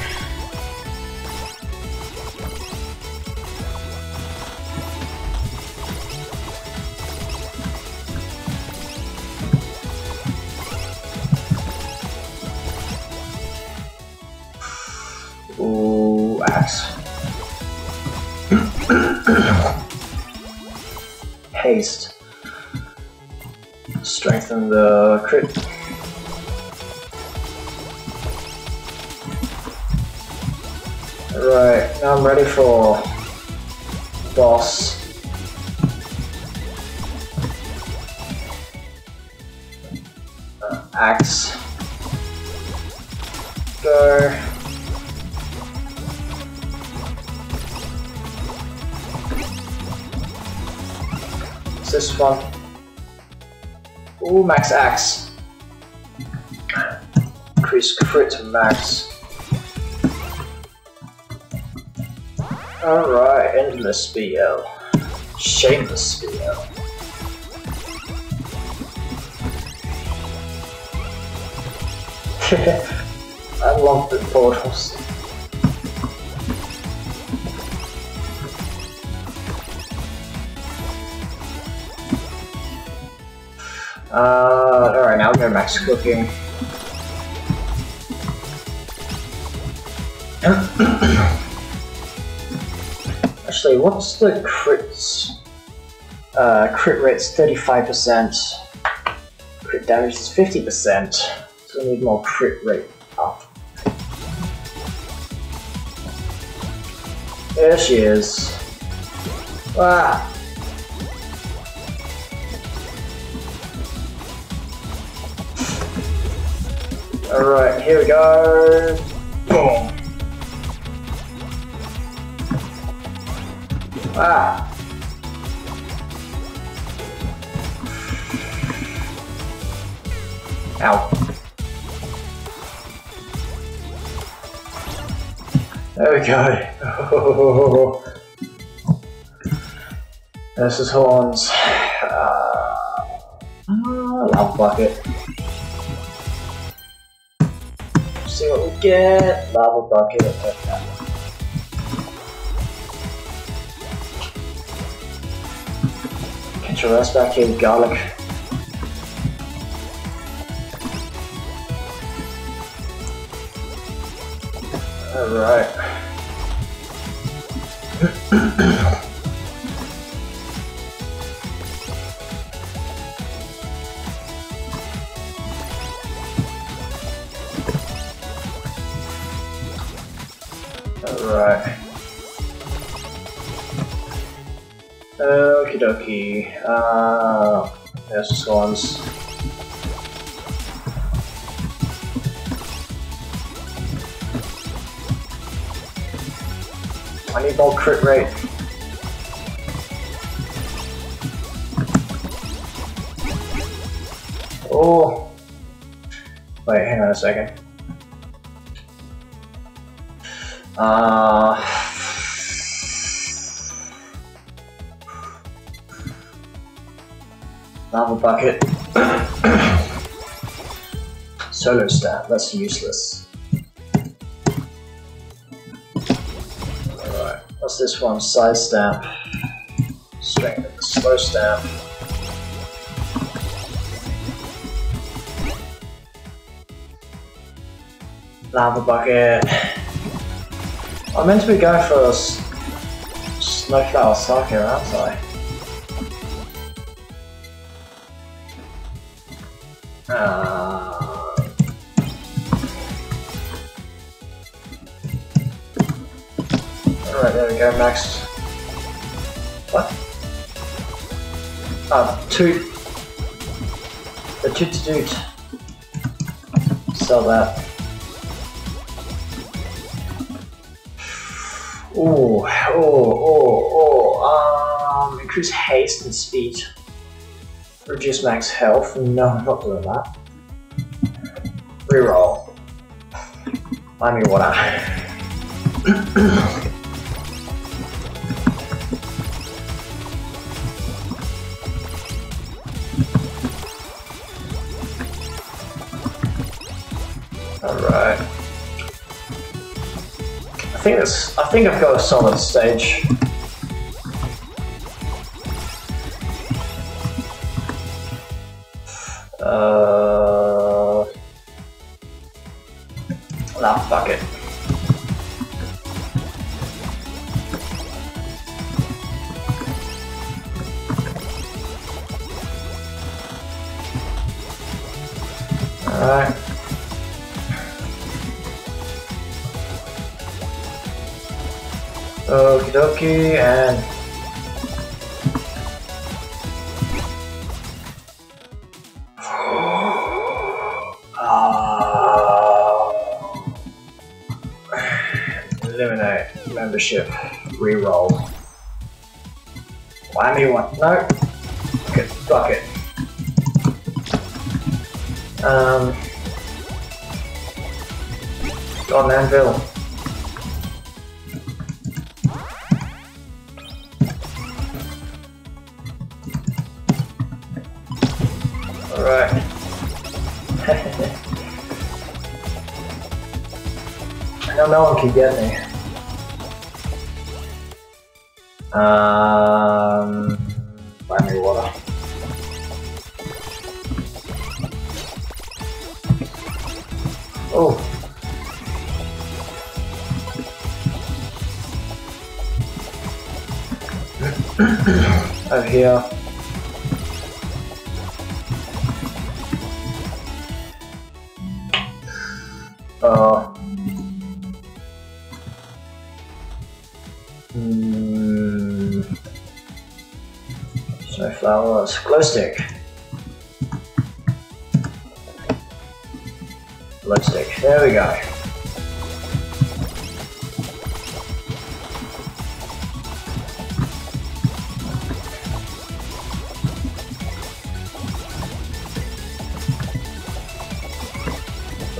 Haste. Strengthen the crit. Alright, now I'm ready for boss. Axe. Go. This one. Ooh, max axe. Increase crit max. Alright, endless BL. Shameless BL. I love the portals. Alright, now we're going max cooking. Actually, what's the crits? Crit rate's 35%. Crit damage is 50%. So we need more crit rate up. There she is. Ah! Alright, here we go. Boom. Ah. Ow. There we go. Oh. This is horns. Love bucket. See what we get. Lava bucket. Get your ass back here, garlic. Alright. Alright. Okie dokie. There's the swans. I need more crit rate. Oh! Wait, hang on a second. Lava bucket. Solo stab, that's useless. Alright, what's this one? Side stab. Strength of the slow stab. Lava bucket. I'm meant to be going for a snowflower sake, aren't I? Alright, there we go, max. What? Toot. The toot to doot. Sell that. Increase haste and speed. Reduce max health. No, I'm not doing that. Reroll. I mean, what I. Alright. I think I've got a solid stage. Nah, fuck it. Alright. Okie dokie, and eliminate membership, reroll. Whammy one, no, okay, fuck it. Got an anvil. No one can get me. Buy me water. Oh. Over here. Flowers, glow stick. Glow stick, there we go.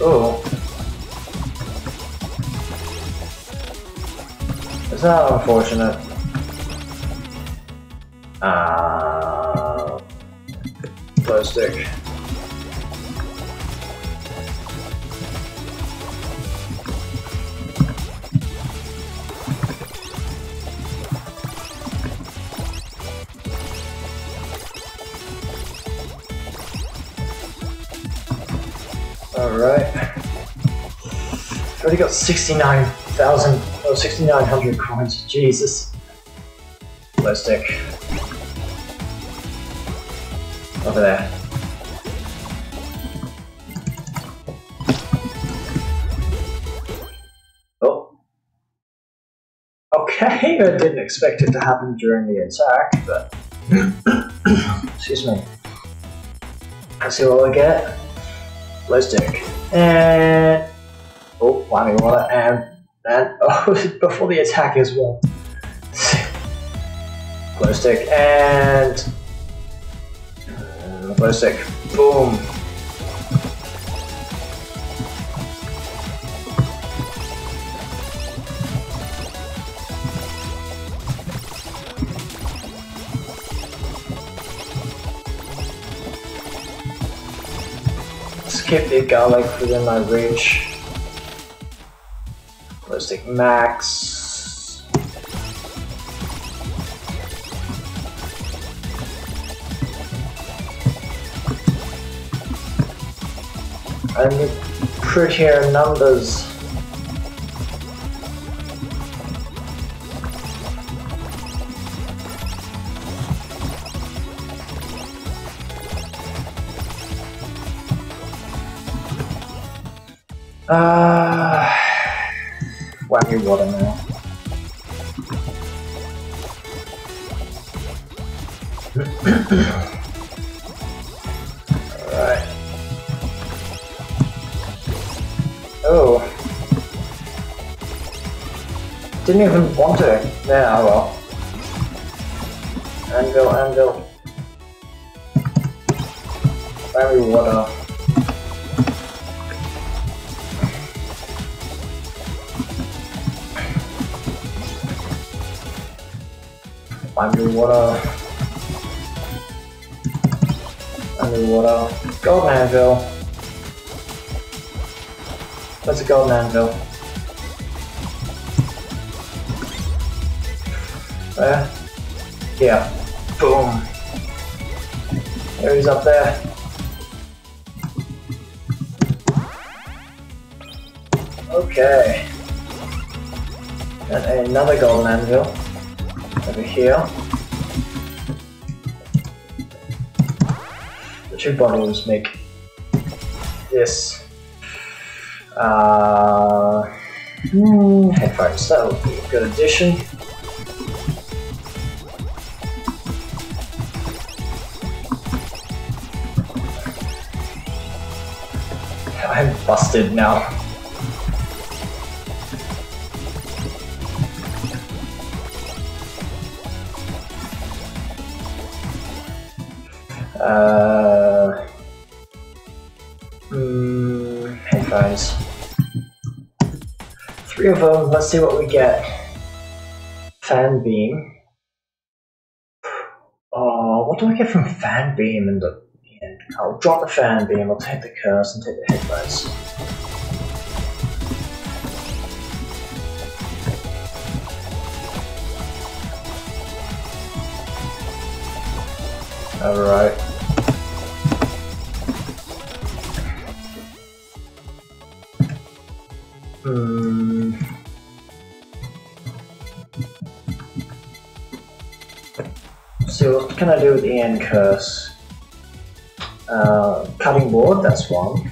Oh. Is that unfortunate? Stick. All right. I've already got 69,000 or 6,900 coins. Jesus. Let's stick. Over there. Oh. Okay, I didn't expect it to happen during the attack, but... Excuse me. Let's see what I get. Low stick. And... Oh, whammy water, and... Oh, before the attack as well. Low stick, and... Glow stick. Boom. Let's keep the garlic within my reach. Glow stick max. I need prettier numbers. Whammy water now. Didn't even want to. Yeah, well. Anvil, anvil. Very water. Underwater. Golden anvil. That's a golden anvil. There. Yeah. Boom. There he's up there. Okay. And another golden anvil. Over here. The two bottles make this. Headphones, that would be a good addition. I'm busted now. Headphones. Three of them, let's see what we get. Fan beam. Oh, what do I get from fan beam in the end? I'll drop the fan beam, I'll take the curse and take the headphones. Alright. So what can I do with the end curse? Cutting board, that's one.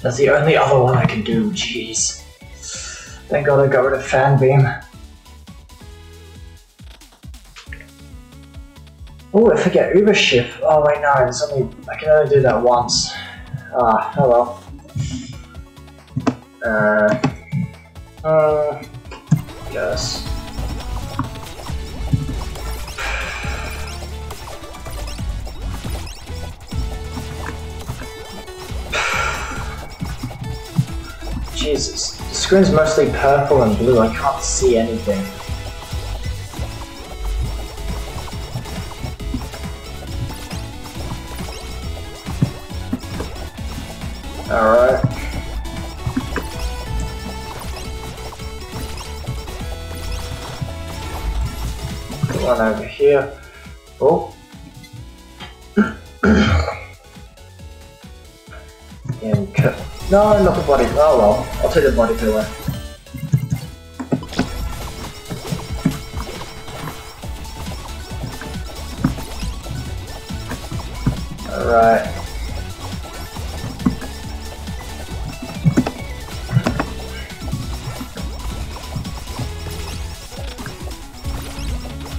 That's the only other one I can do, jeez. Thank God I got rid of fan beam. Oh, I forget Uber Ship. Oh wait, no, there's only, I can only do that once. Ah, oh well. Yes. Jesus, the screen's mostly purple and blue. I can't see anything. Alright. Put one over here. Oh. And cut. No, not the body. Oh well. I'll take the body pillar. Alright.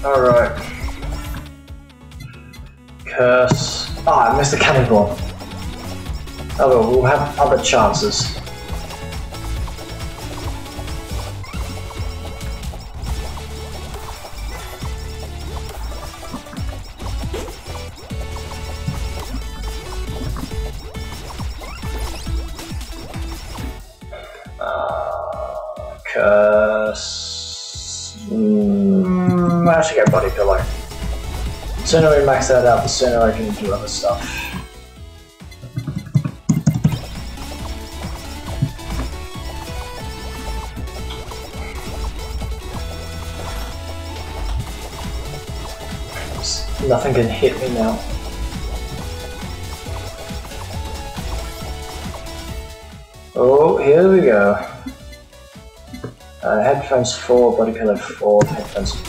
Alright. Curse. Ah, I missed the cannonball. Oh well, we'll have other chances. Body pillow. The sooner we max that out, the sooner I can do other stuff. Nothing can hit me now. Oh, here we go. Headphones 4, body pillow 4, headphones 4.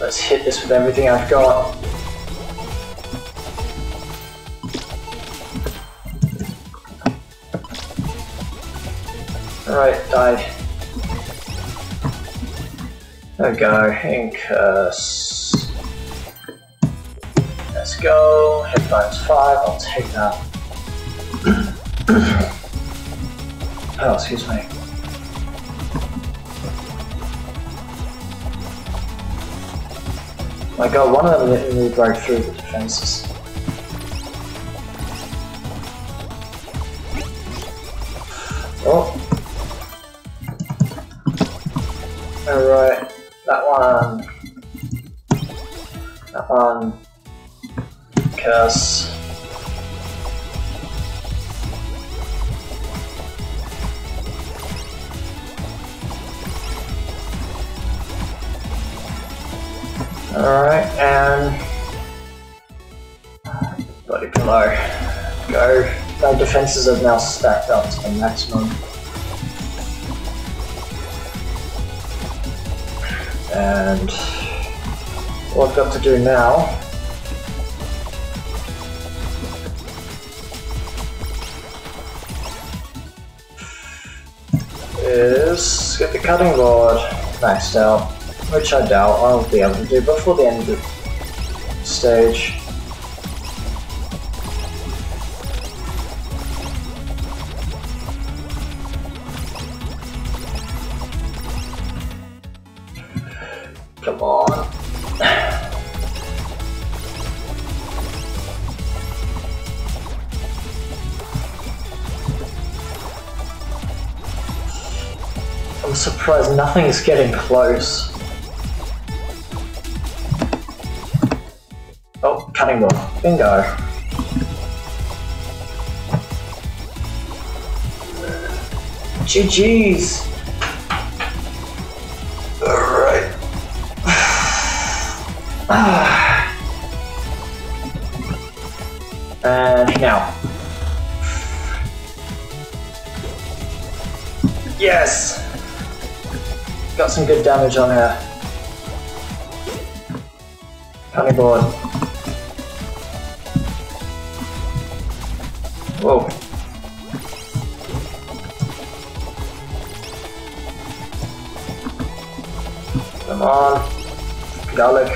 Let's hit this with everything I've got. Alright, die. There we go, and curse. Let's go, headphones 5, I'll take that. Oh, excuse me. My god, one of them literally broke through the defenses. Oh. Alright, that one, curse. Alright, and bloody pillow. Go. Their defenses have now stacked up to the maximum. And what I've got to do now is get the cutting board maxed out. Which I doubt I'll be able to do before the end of the stage. Come on. I'm surprised nothing is getting close. Cutting board. Bingo. GG's. Alright. And now. Yes! Got some good damage on her. Cutting board. Whoa. Come on. Garlic.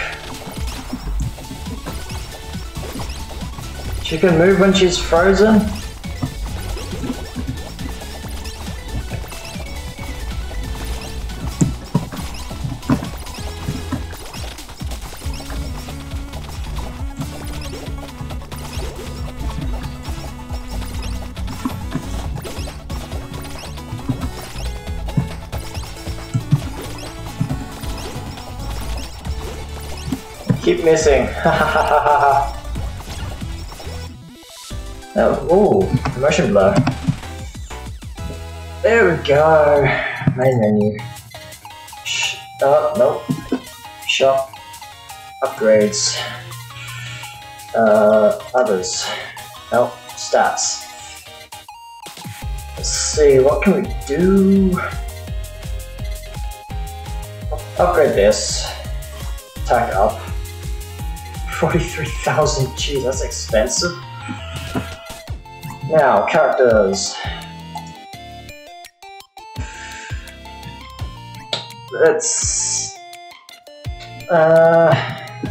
She can move when she's frozen? Keep missing. Oh, motion blur. There we go. Main menu. Nope. Shop. Upgrades. Others. Nope. Stats. Let's see, what can we do? Upgrade this. Attack up. 43,000, jeez, that's expensive. Now, characters. Let's...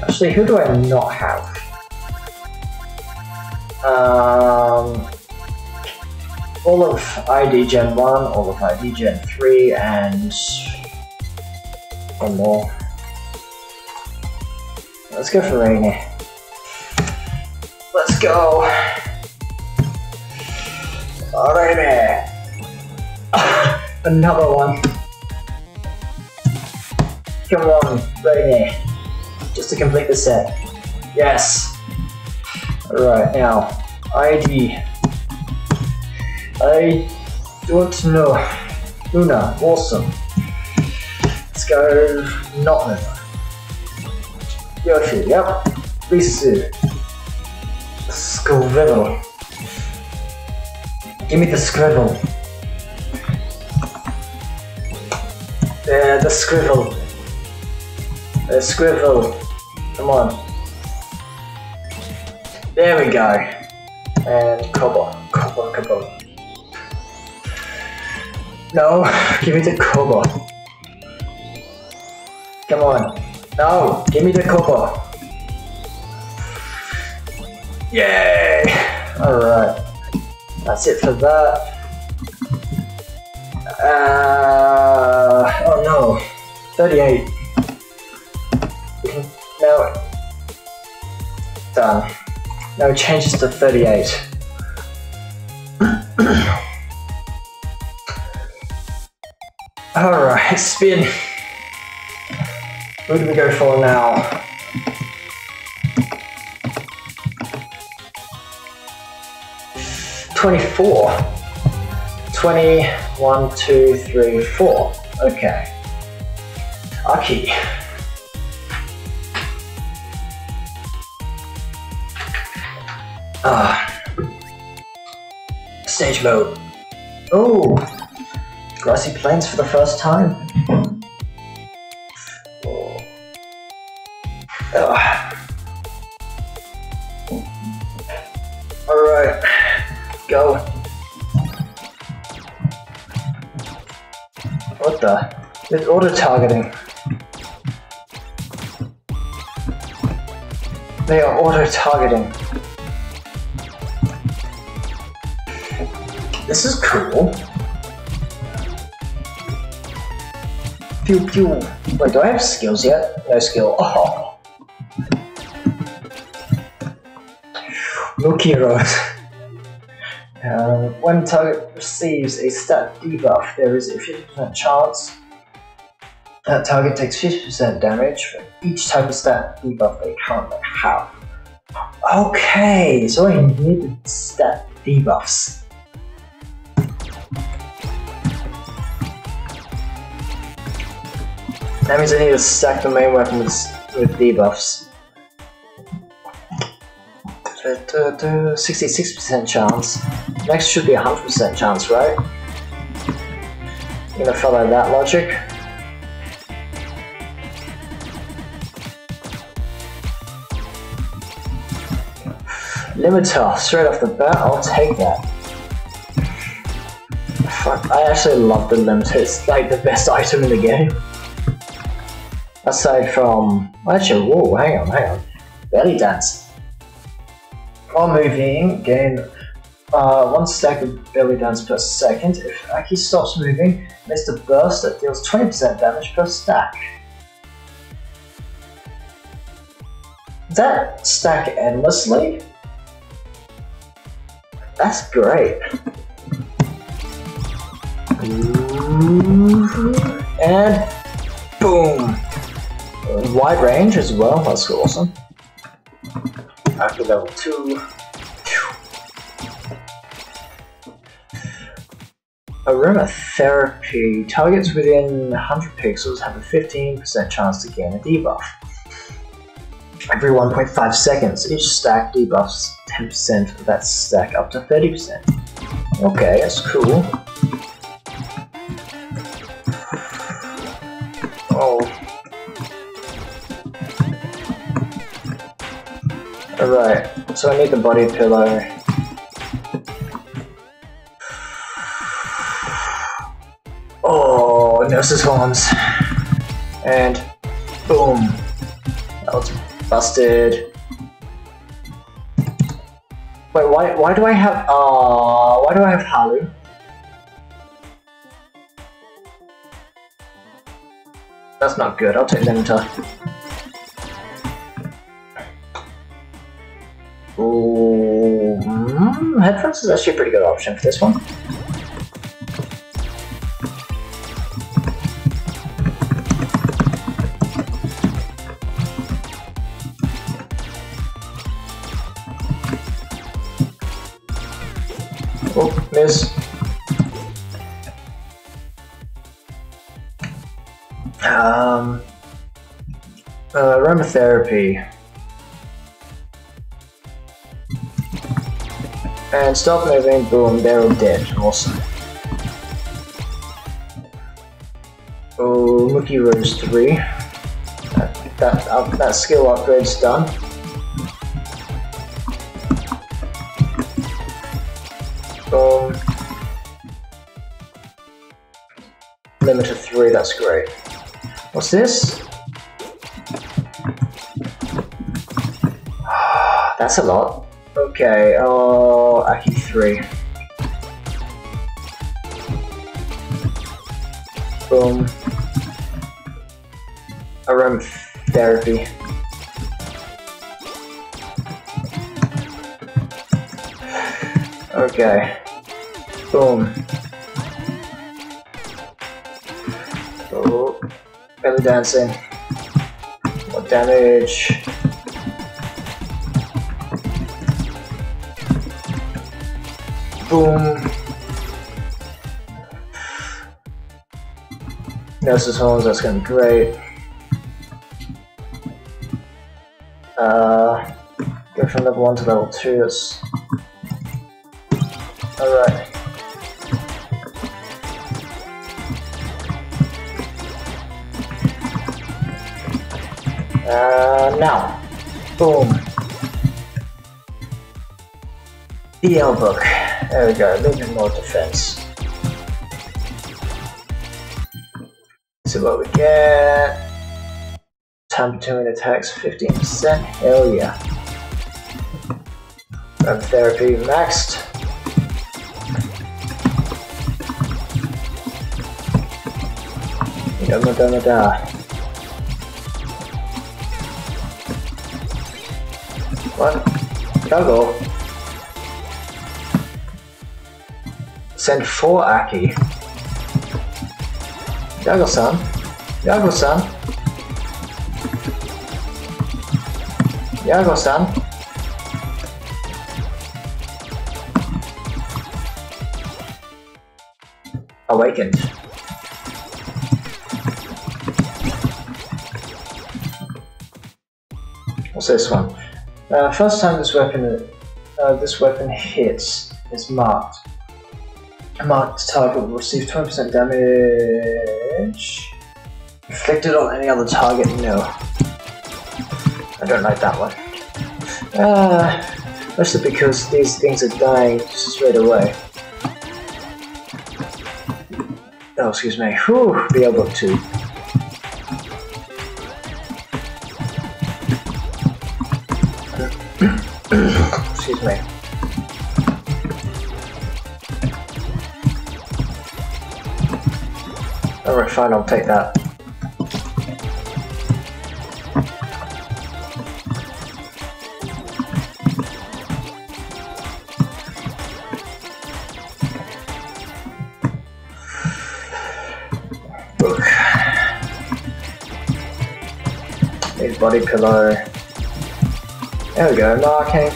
actually, who do I not have? All of ID Gen 1, all of ID Gen 3, and... one more. Let's go for Rainier. Let's go! Rainier! Another one. Come on, Rainier. Just to complete the set. Yes! Alright, now, ID. I don't know. Luna, awesome. Let's go, not Luna. Yoshi, yep. Risu. Scribble. Give me the scribble. The scribble. The scribble. Come on. There we go. And Cobalt. No, give me the Cobalt. Come on. No, give me the Cobalt. Yay! Alright. That's it for that. Oh no. 38. Now Done. No changes to 38. Alright, spin. What do we go for now? One, two, three, four. Okay. Aki. Stage mode. Oh, grassy plains for the first time. All right, go. What the? It's auto targeting. They are auto targeting. This is cool. Pew pew. Wait, do I have skills yet? No skill. Oh. Mukiro. When target receives a stat debuff, there is a 50% chance that target takes 50% damage for each type of stat debuff they currently have. Okay, so I needed stat debuffs. That means I need to stack the main weapon with debuffs. 66% chance. Next should be 100% chance, right? I'm gonna follow that logic. Limiter, straight off the bat, I'll take that. Fuck, I actually love the limiter, it's like the best item in the game. Aside from, actually, whoa, hang on, belly dance. While moving, gain one stack of belly dance per second. If Aki stops moving, makes a burst that deals 20% damage per stack. Does that stack endlessly? That's great. And boom. Wide range as well, that's awesome. After level 2. Aromatherapy. Targets within 100 pixels have a 15% chance to gain a debuff. Every 1.5 seconds, each stack debuffs 10% of that stack up to 30%. Okay, that's cool. Oh. Alright, so I need the body pillow. Oh, nurse's horns. And boom. That was busted. Wait, why do I have why do I have Halu? That's not good, I'll take Limiter. Headphones is actually a pretty good option for this one. Oh, miss. Aromatherapy. And stop moving, boom, they're all dead. Awesome. Oh, Mookie Rose 3. That skill upgrade's done. Boom. Limiter 3, that's great. What's this? That's a lot. Okay, oh, Aki 3. Boom. Aromatherapy. Okay. Boom. Oh, belly dancing. More damage. Boom. Nurses Horns, that's gonna be great. Go from level 1 to level 2, that's... Alright. Now. Boom. DL book. There we go, a little bit more defense. Let's see what we get. Time between attacks 15%. Hell yeah. Grab therapy maxed. What? Juggle. Send 4 Aki. Juggle-san. Juggle-san. Yago-san. Awakened. What's this one? First time this weapon hits, it's marked. A marked target will receive 20% damage. Inflicted on any other target? No. I don't like that one. Mostly because these things are dying straight away. Oh, excuse me. Whew, be able to. Excuse me. Alright, fine, I'll take that. Body pillow. There we go, marking.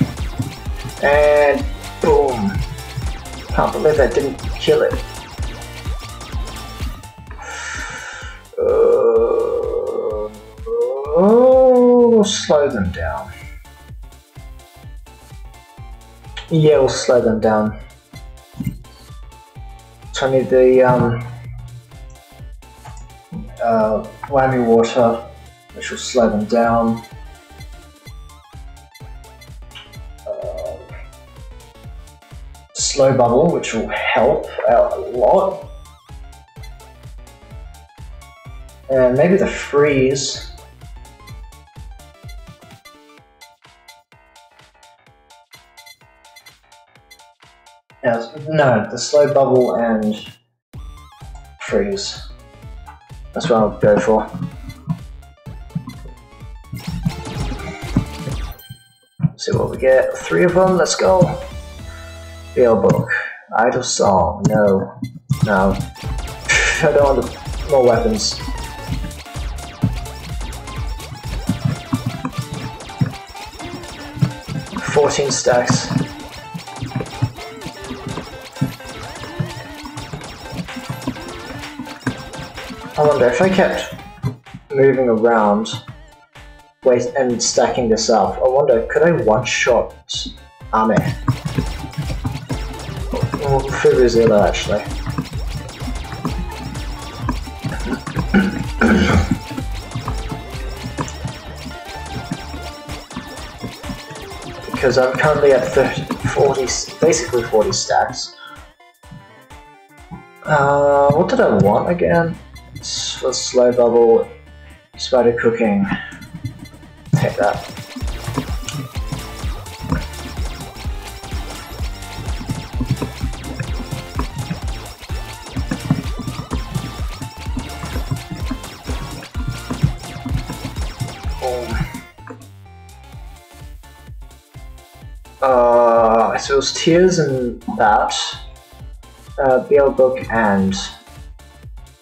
And boom. Can't believe that didn't kill it. We'll slow them down. Yeah, we'll slow them down. So I need the whammy water, which will slow them down. Slow bubble, which will help out a lot. And maybe the freeze. No, the slow bubble and freeze. That's what I'll go for. See what we get. 3 of them, let's go. Bill book. Idle song. No. No. I don't want more weapons. No 14 stacks. I wonder if I kept moving around and stacking this up, I wonder, could I one-shot Ame? Or Fubuzilla, actually. Because I'm currently at 40, basically 40 stacks. What did I want again? For slow bubble, spider cooking. Take that. So it was Tears and that. BL Book and...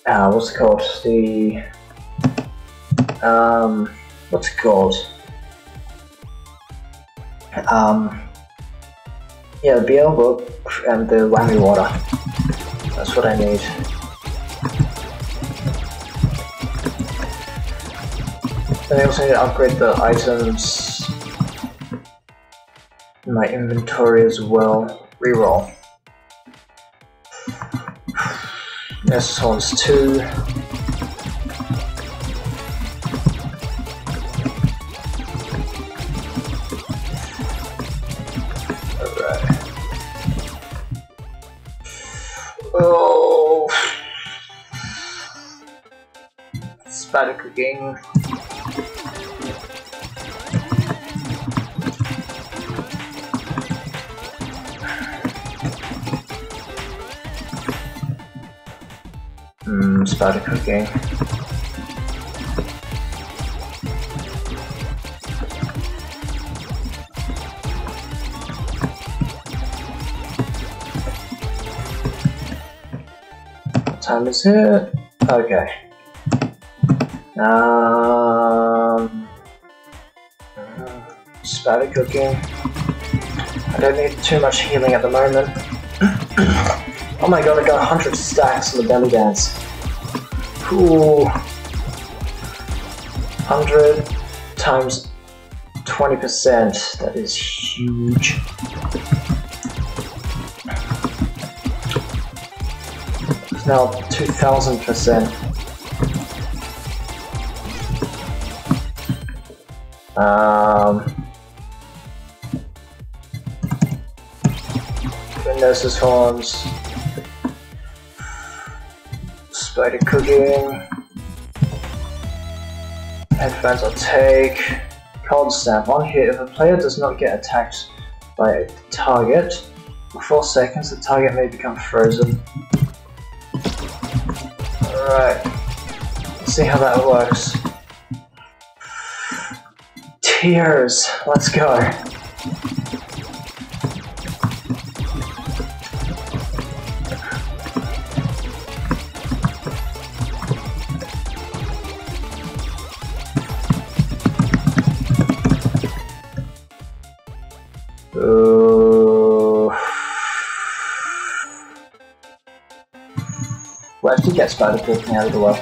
what's it called? The... what's it called? Yeah, the BL Book and the Whammy Water. That's what I need. And I also need to upgrade the items in my inventory as well. Reroll. This one's 2. Alright. Oh. Spider cooking. Spider cooking. What time is it? Okay. Spider cooking. I don't need too much healing at the moment. Oh my god, I got 100 stacks on the belly dance. Cool. 100 times 20%. That is huge. It's now 2,000%. Nurses horns. Spider cooking. Headphones I'll take. Cold snap on here. If a player does not get attacked by a target for 4 seconds, the target may become frozen. Alright. Let's see how that works. Tears. Let's go. Actually get spider cooking out of the way.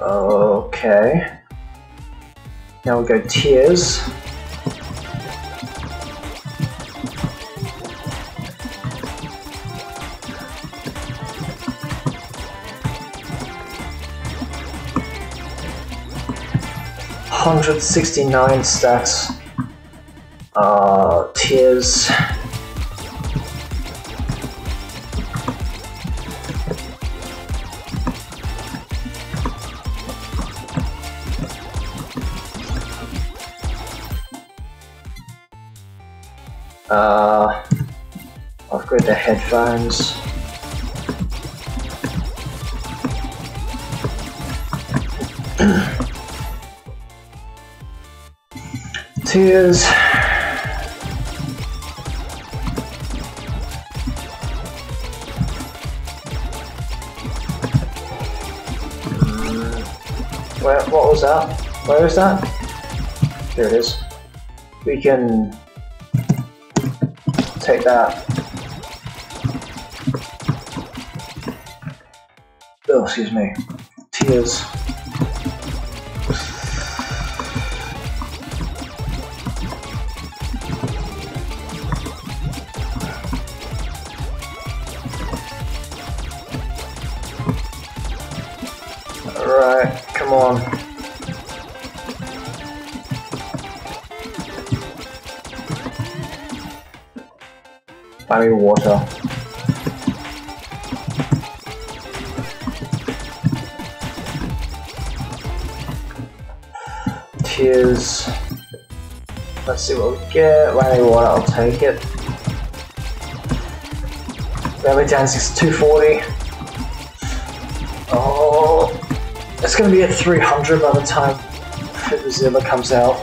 Okay. Now we'll go tears. Hundred 69 stacks. Tears. Upgrade the headphones. Tears. Where, what was that? Where is that? Here it is. We can take that. Oh, excuse me. Tears. Fiery water. Tears. Let's see what we get. Anyone, I'll take it. Damage dance is 240. Oh, it's going to be at 300 by the time Fubuzilla comes out.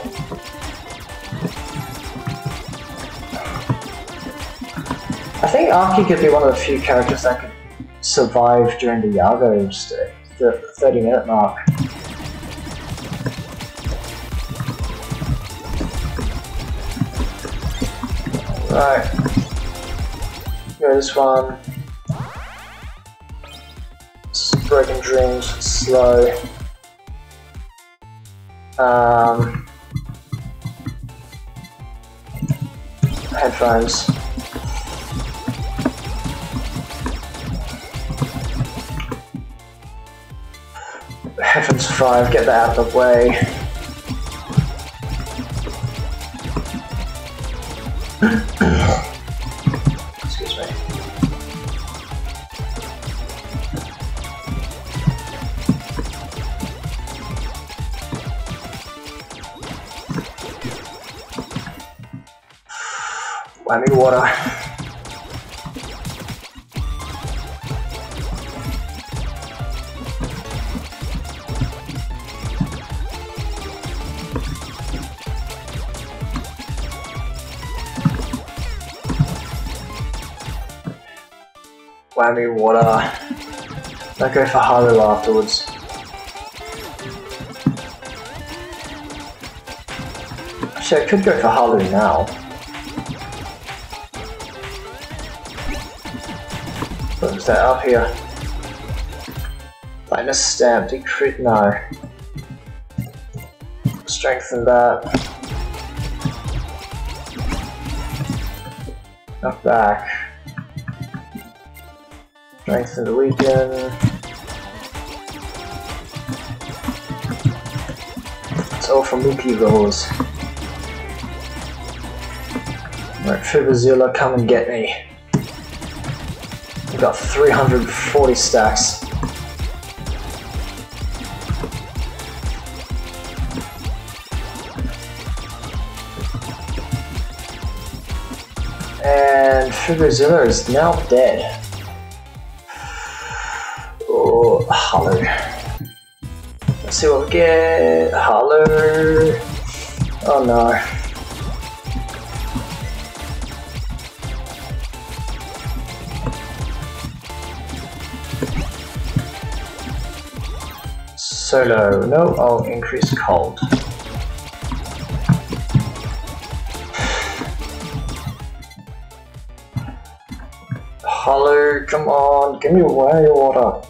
I think Aki could be one of the few characters that could survive during the Yago's day, the 30-minute mark. Alright, go this one. Broken Dreams, slow. Headphones. Headphones 5, get that out of the way. Excuse me. Whammy water. Whammy water. Don't go for Haru afterwards. Actually, I could go for Haru now. What was that up here? Lightness stamp, decrease. No. Strengthen that. Knock back. Strengthen the weekend. It's all from Mookie rolls. Alright, Fubuzilla, come and get me. We've got 340 stacks. And Fubuzilla is now dead. Hollow. Let's see what we get. Hollow. Oh no. Solo. No, I'll increase cold. Hollow, come on. Give me away water.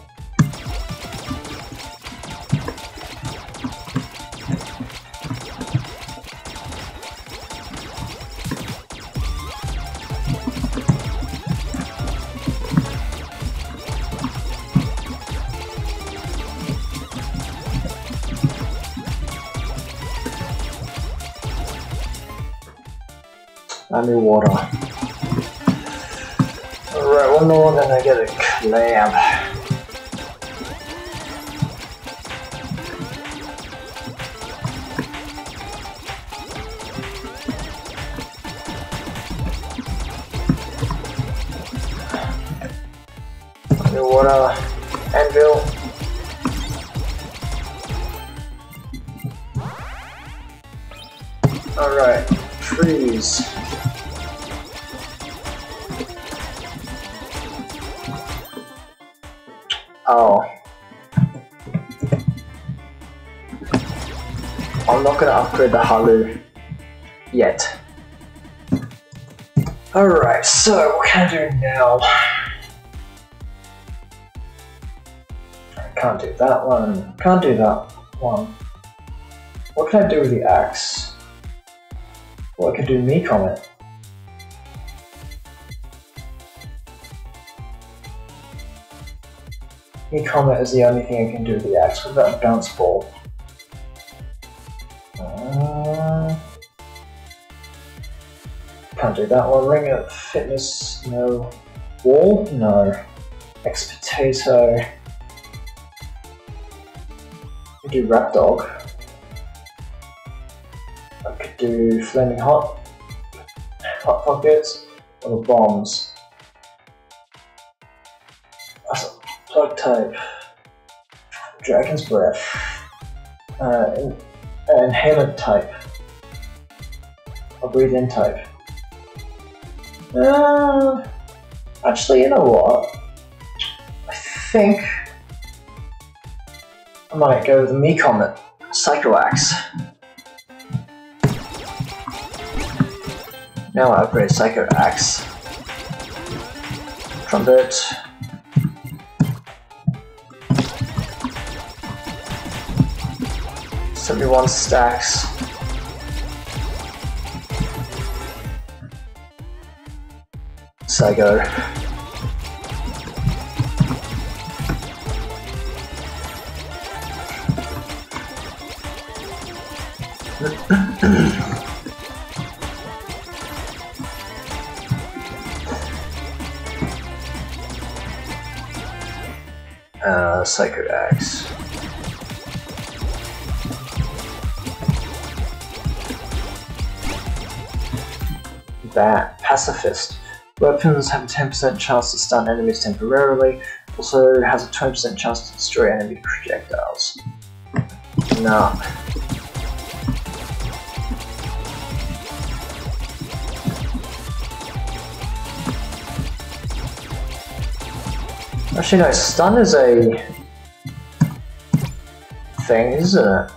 I need water. Alright, one more, then I get a clam. I need water. Anvil. Alright, freeze. Oh. I'm not gonna upgrade the Halu yet. Alright, so what can I do now? I can't do that one. Can't do that one. What can I do with the axe? Well, I can do meat on it. E-combat is the only thing I can do with the axe. What about a bounce ball? Can't do that one. Ring of fitness, no. Wall? No. Ex potato. I could do rap dog. I could do flaming hot pockets or the bombs. Plug type, dragon's breath, inhaler type, or breathe in type. Actually, you know what? I think I might go with the me comment, Psycho Axe. Now I upgrade Psycho Axe, Trumpet. Only 1 stacks. Psycho. Psycho Axe. That. Pacifist. Weapons have a 10% chance to stun enemies temporarily, also has a 20% chance to destroy enemy projectiles. Nah. Actually no, stun is a thing, isn't it?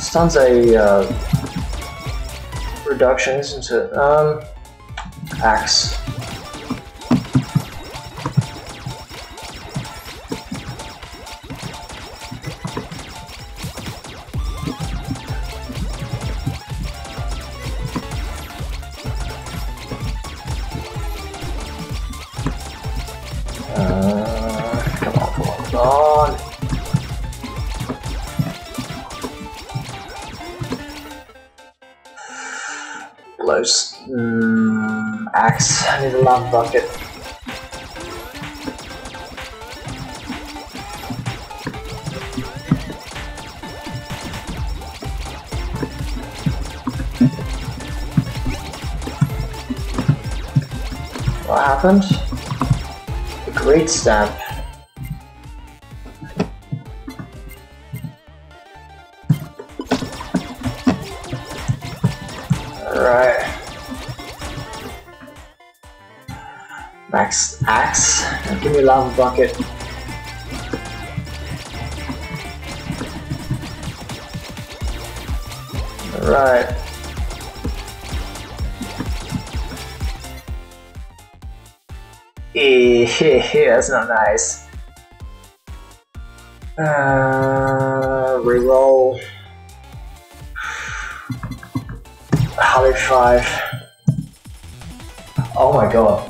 Stun's a reduction, isn't it? Axe. Come on. Axe. I need a lava bucket. What happened? A great stamp. Axe, give me a lava bucket. Alright. That's not nice. Reroll. Hallowed 5. Oh my god.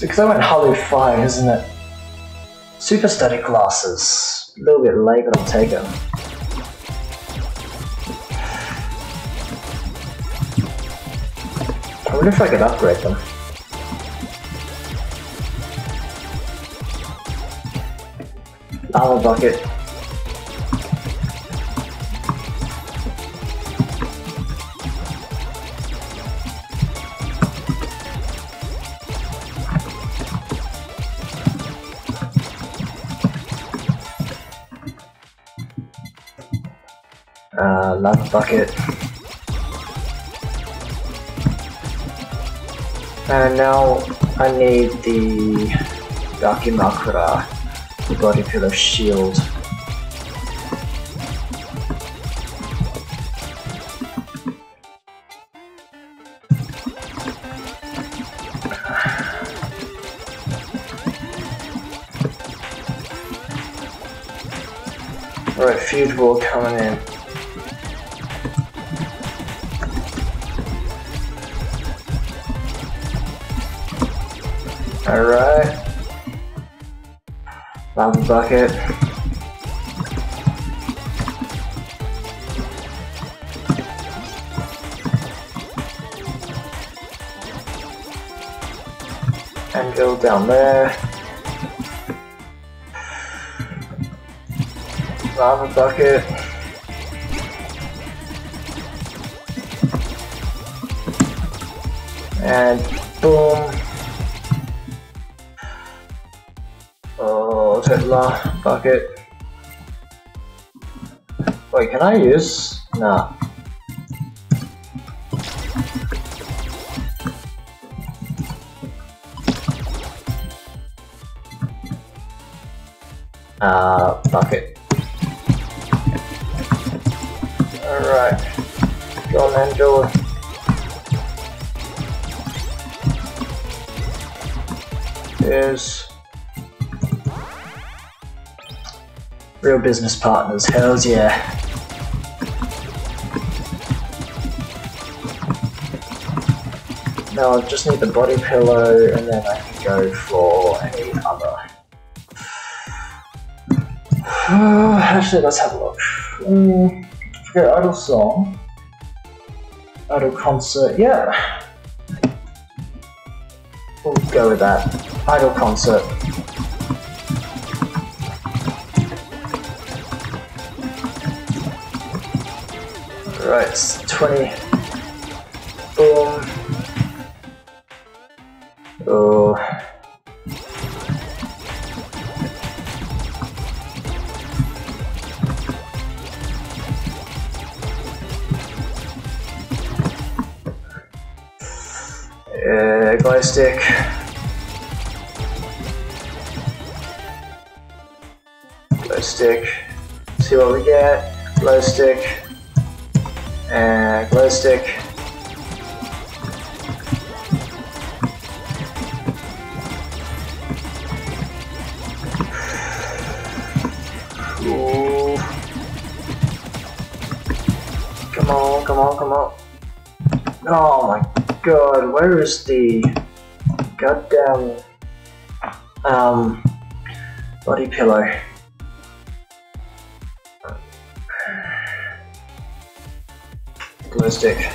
Because I went Hollow 5, isn't it? Super Study Glasses. A little bit late, but I'll take them. I wonder if I could upgrade them. Lava Bucket. Love bucket. And now I need the Yakimakura, the body pillow shield. Alright, Feud War coming in. Alright. Lava bucket. And Go down there. Lava bucket. And boom. Oh, Tetla bucket. Wait, can I use? Nah. Bucket. Alright. Go on, Angela. Here's... Real business partners, hells yeah. Now I just need the body pillow and then I can go for any other. Actually, let's have a look. If we go idle song, idle concert, yeah. We'll go with that. Idle concert. Right, it's 20. Boom. Oh. Yeah, glow stick. Glow stick. See what we get. Glow stick. And glow stick. Oh my god, where is the goddamn body pillow? Glow stick.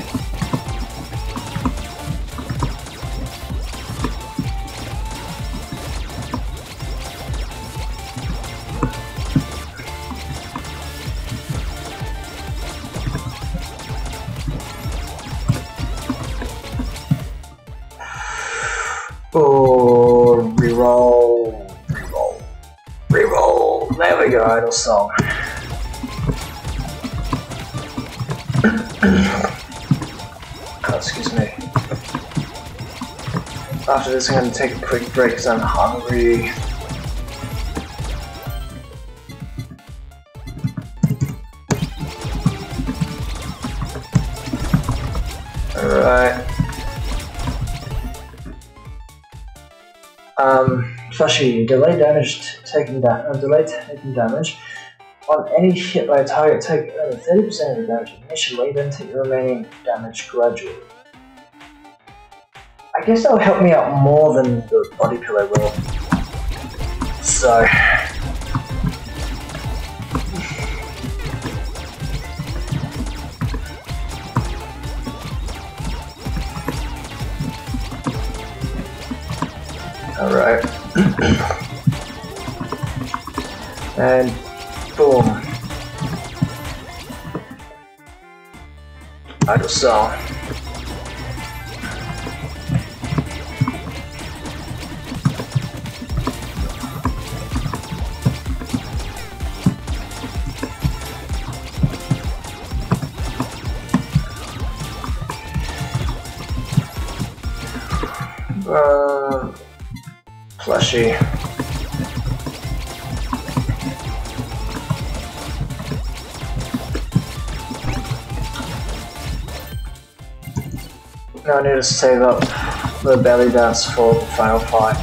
Idle song. Oh, excuse me. After this, I'm going to take a quick break because I'm hungry. Alright. Flashy, delay damage taking that delay taking damage. On any hit by a target, take only 30% of the damage initially, then take the remaining damage gradually. I guess that'll help me out more than the body pillow will. So alright. And boom. I just saw. Fleshy. Now I need to save up the belly dance for the final fight.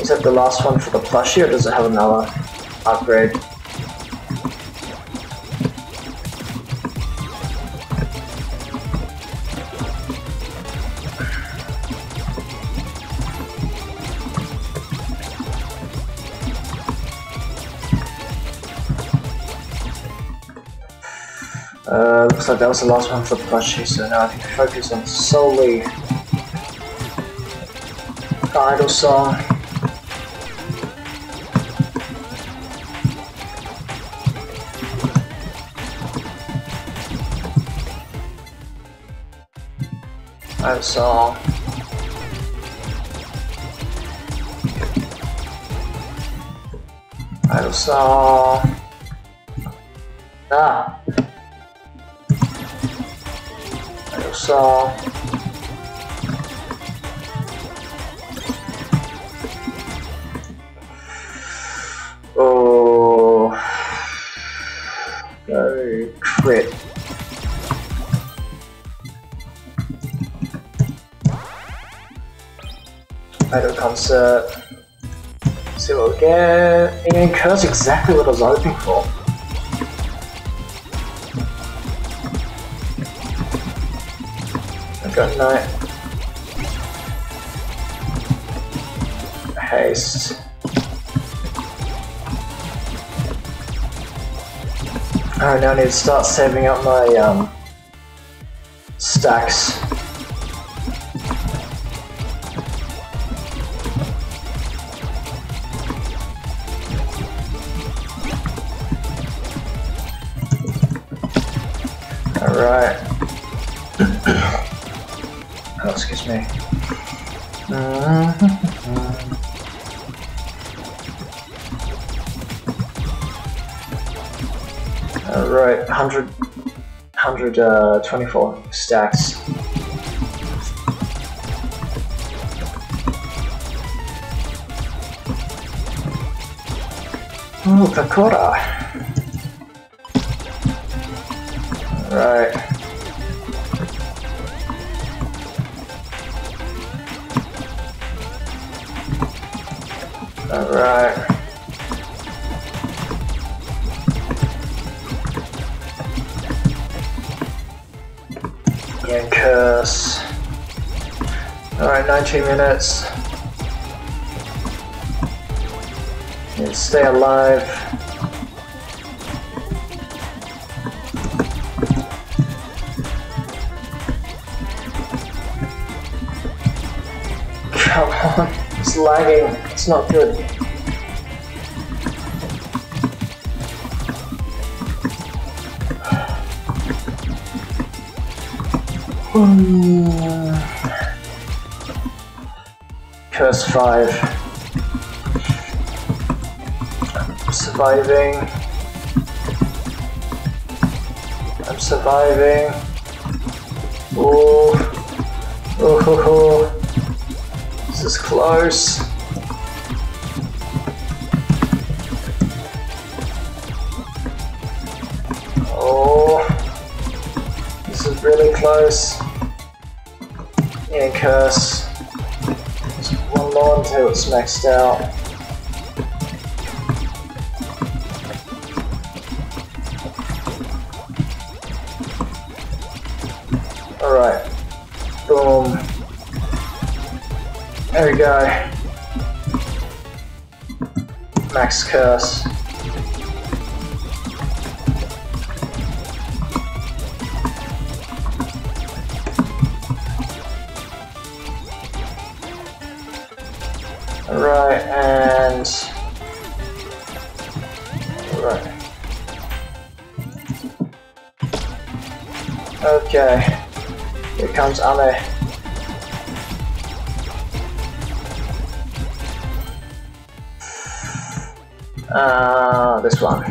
Is that the last one for the plushie, or does it have another upgrade? Looks like that was the last one for Plushie, so now I need to focus on solely the idol song. That's all. That's all. Ah. That's all. Oh. Go crit. Idol concert. Let's see what we get. It incurs exactly what I was hoping for. I got no haste. Alright, now I need to start saving up my stacks. Right. Oh, excuse me. Alright, 124 stacks. Ooh, Sakura. Right. All right. Yeah, curse. All right, 19 minutes. And stay alive. It's lagging, it's not good. Curse 5. I'm surviving. I'm surviving. Oh, oh, ho, ho. This is close. Oh, this is really close. Yeah, curse. Just one more until it's maxed out. All right. Boom. There we go. Max curse. Alright, and... Alright. Okay. Here comes Ame. This one.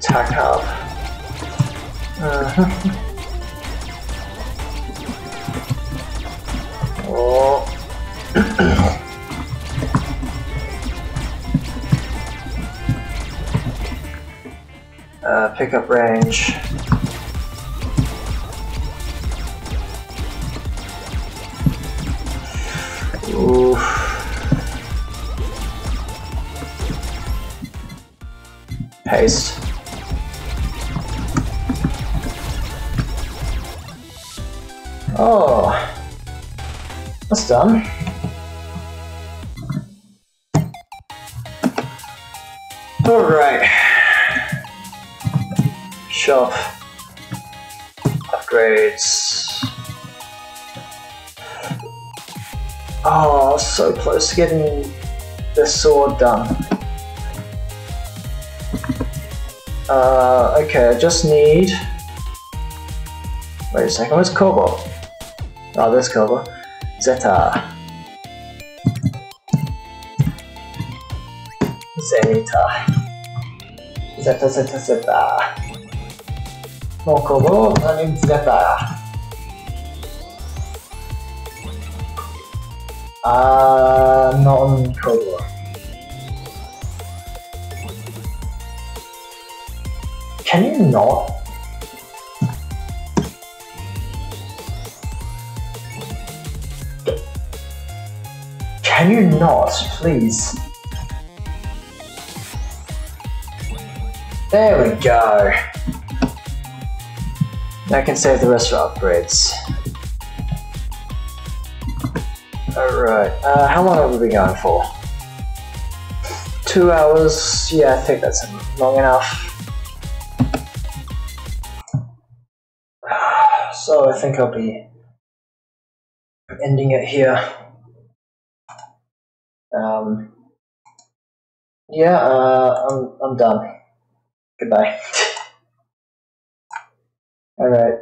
Tack up. Oh. Pick up range. Haste. Oh, that's done. Alright. Shop. Upgrades. Oh, so close to getting the sword done. Okay, I just need... Wait a second, where's Cobalt? Oh, there's Cobalt. Zeta. Zeta. Monkobo, I need Zeta. Not on Kobo. Can you not? Can you not, please? There we go. Now I can save the rest for upgrades. Alright, how long have we been going for? 2 hours? Yeah, I think that's long enough. So I think I'll be ending it here. Yeah, I'm done. Goodbye. All right.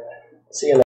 See you later.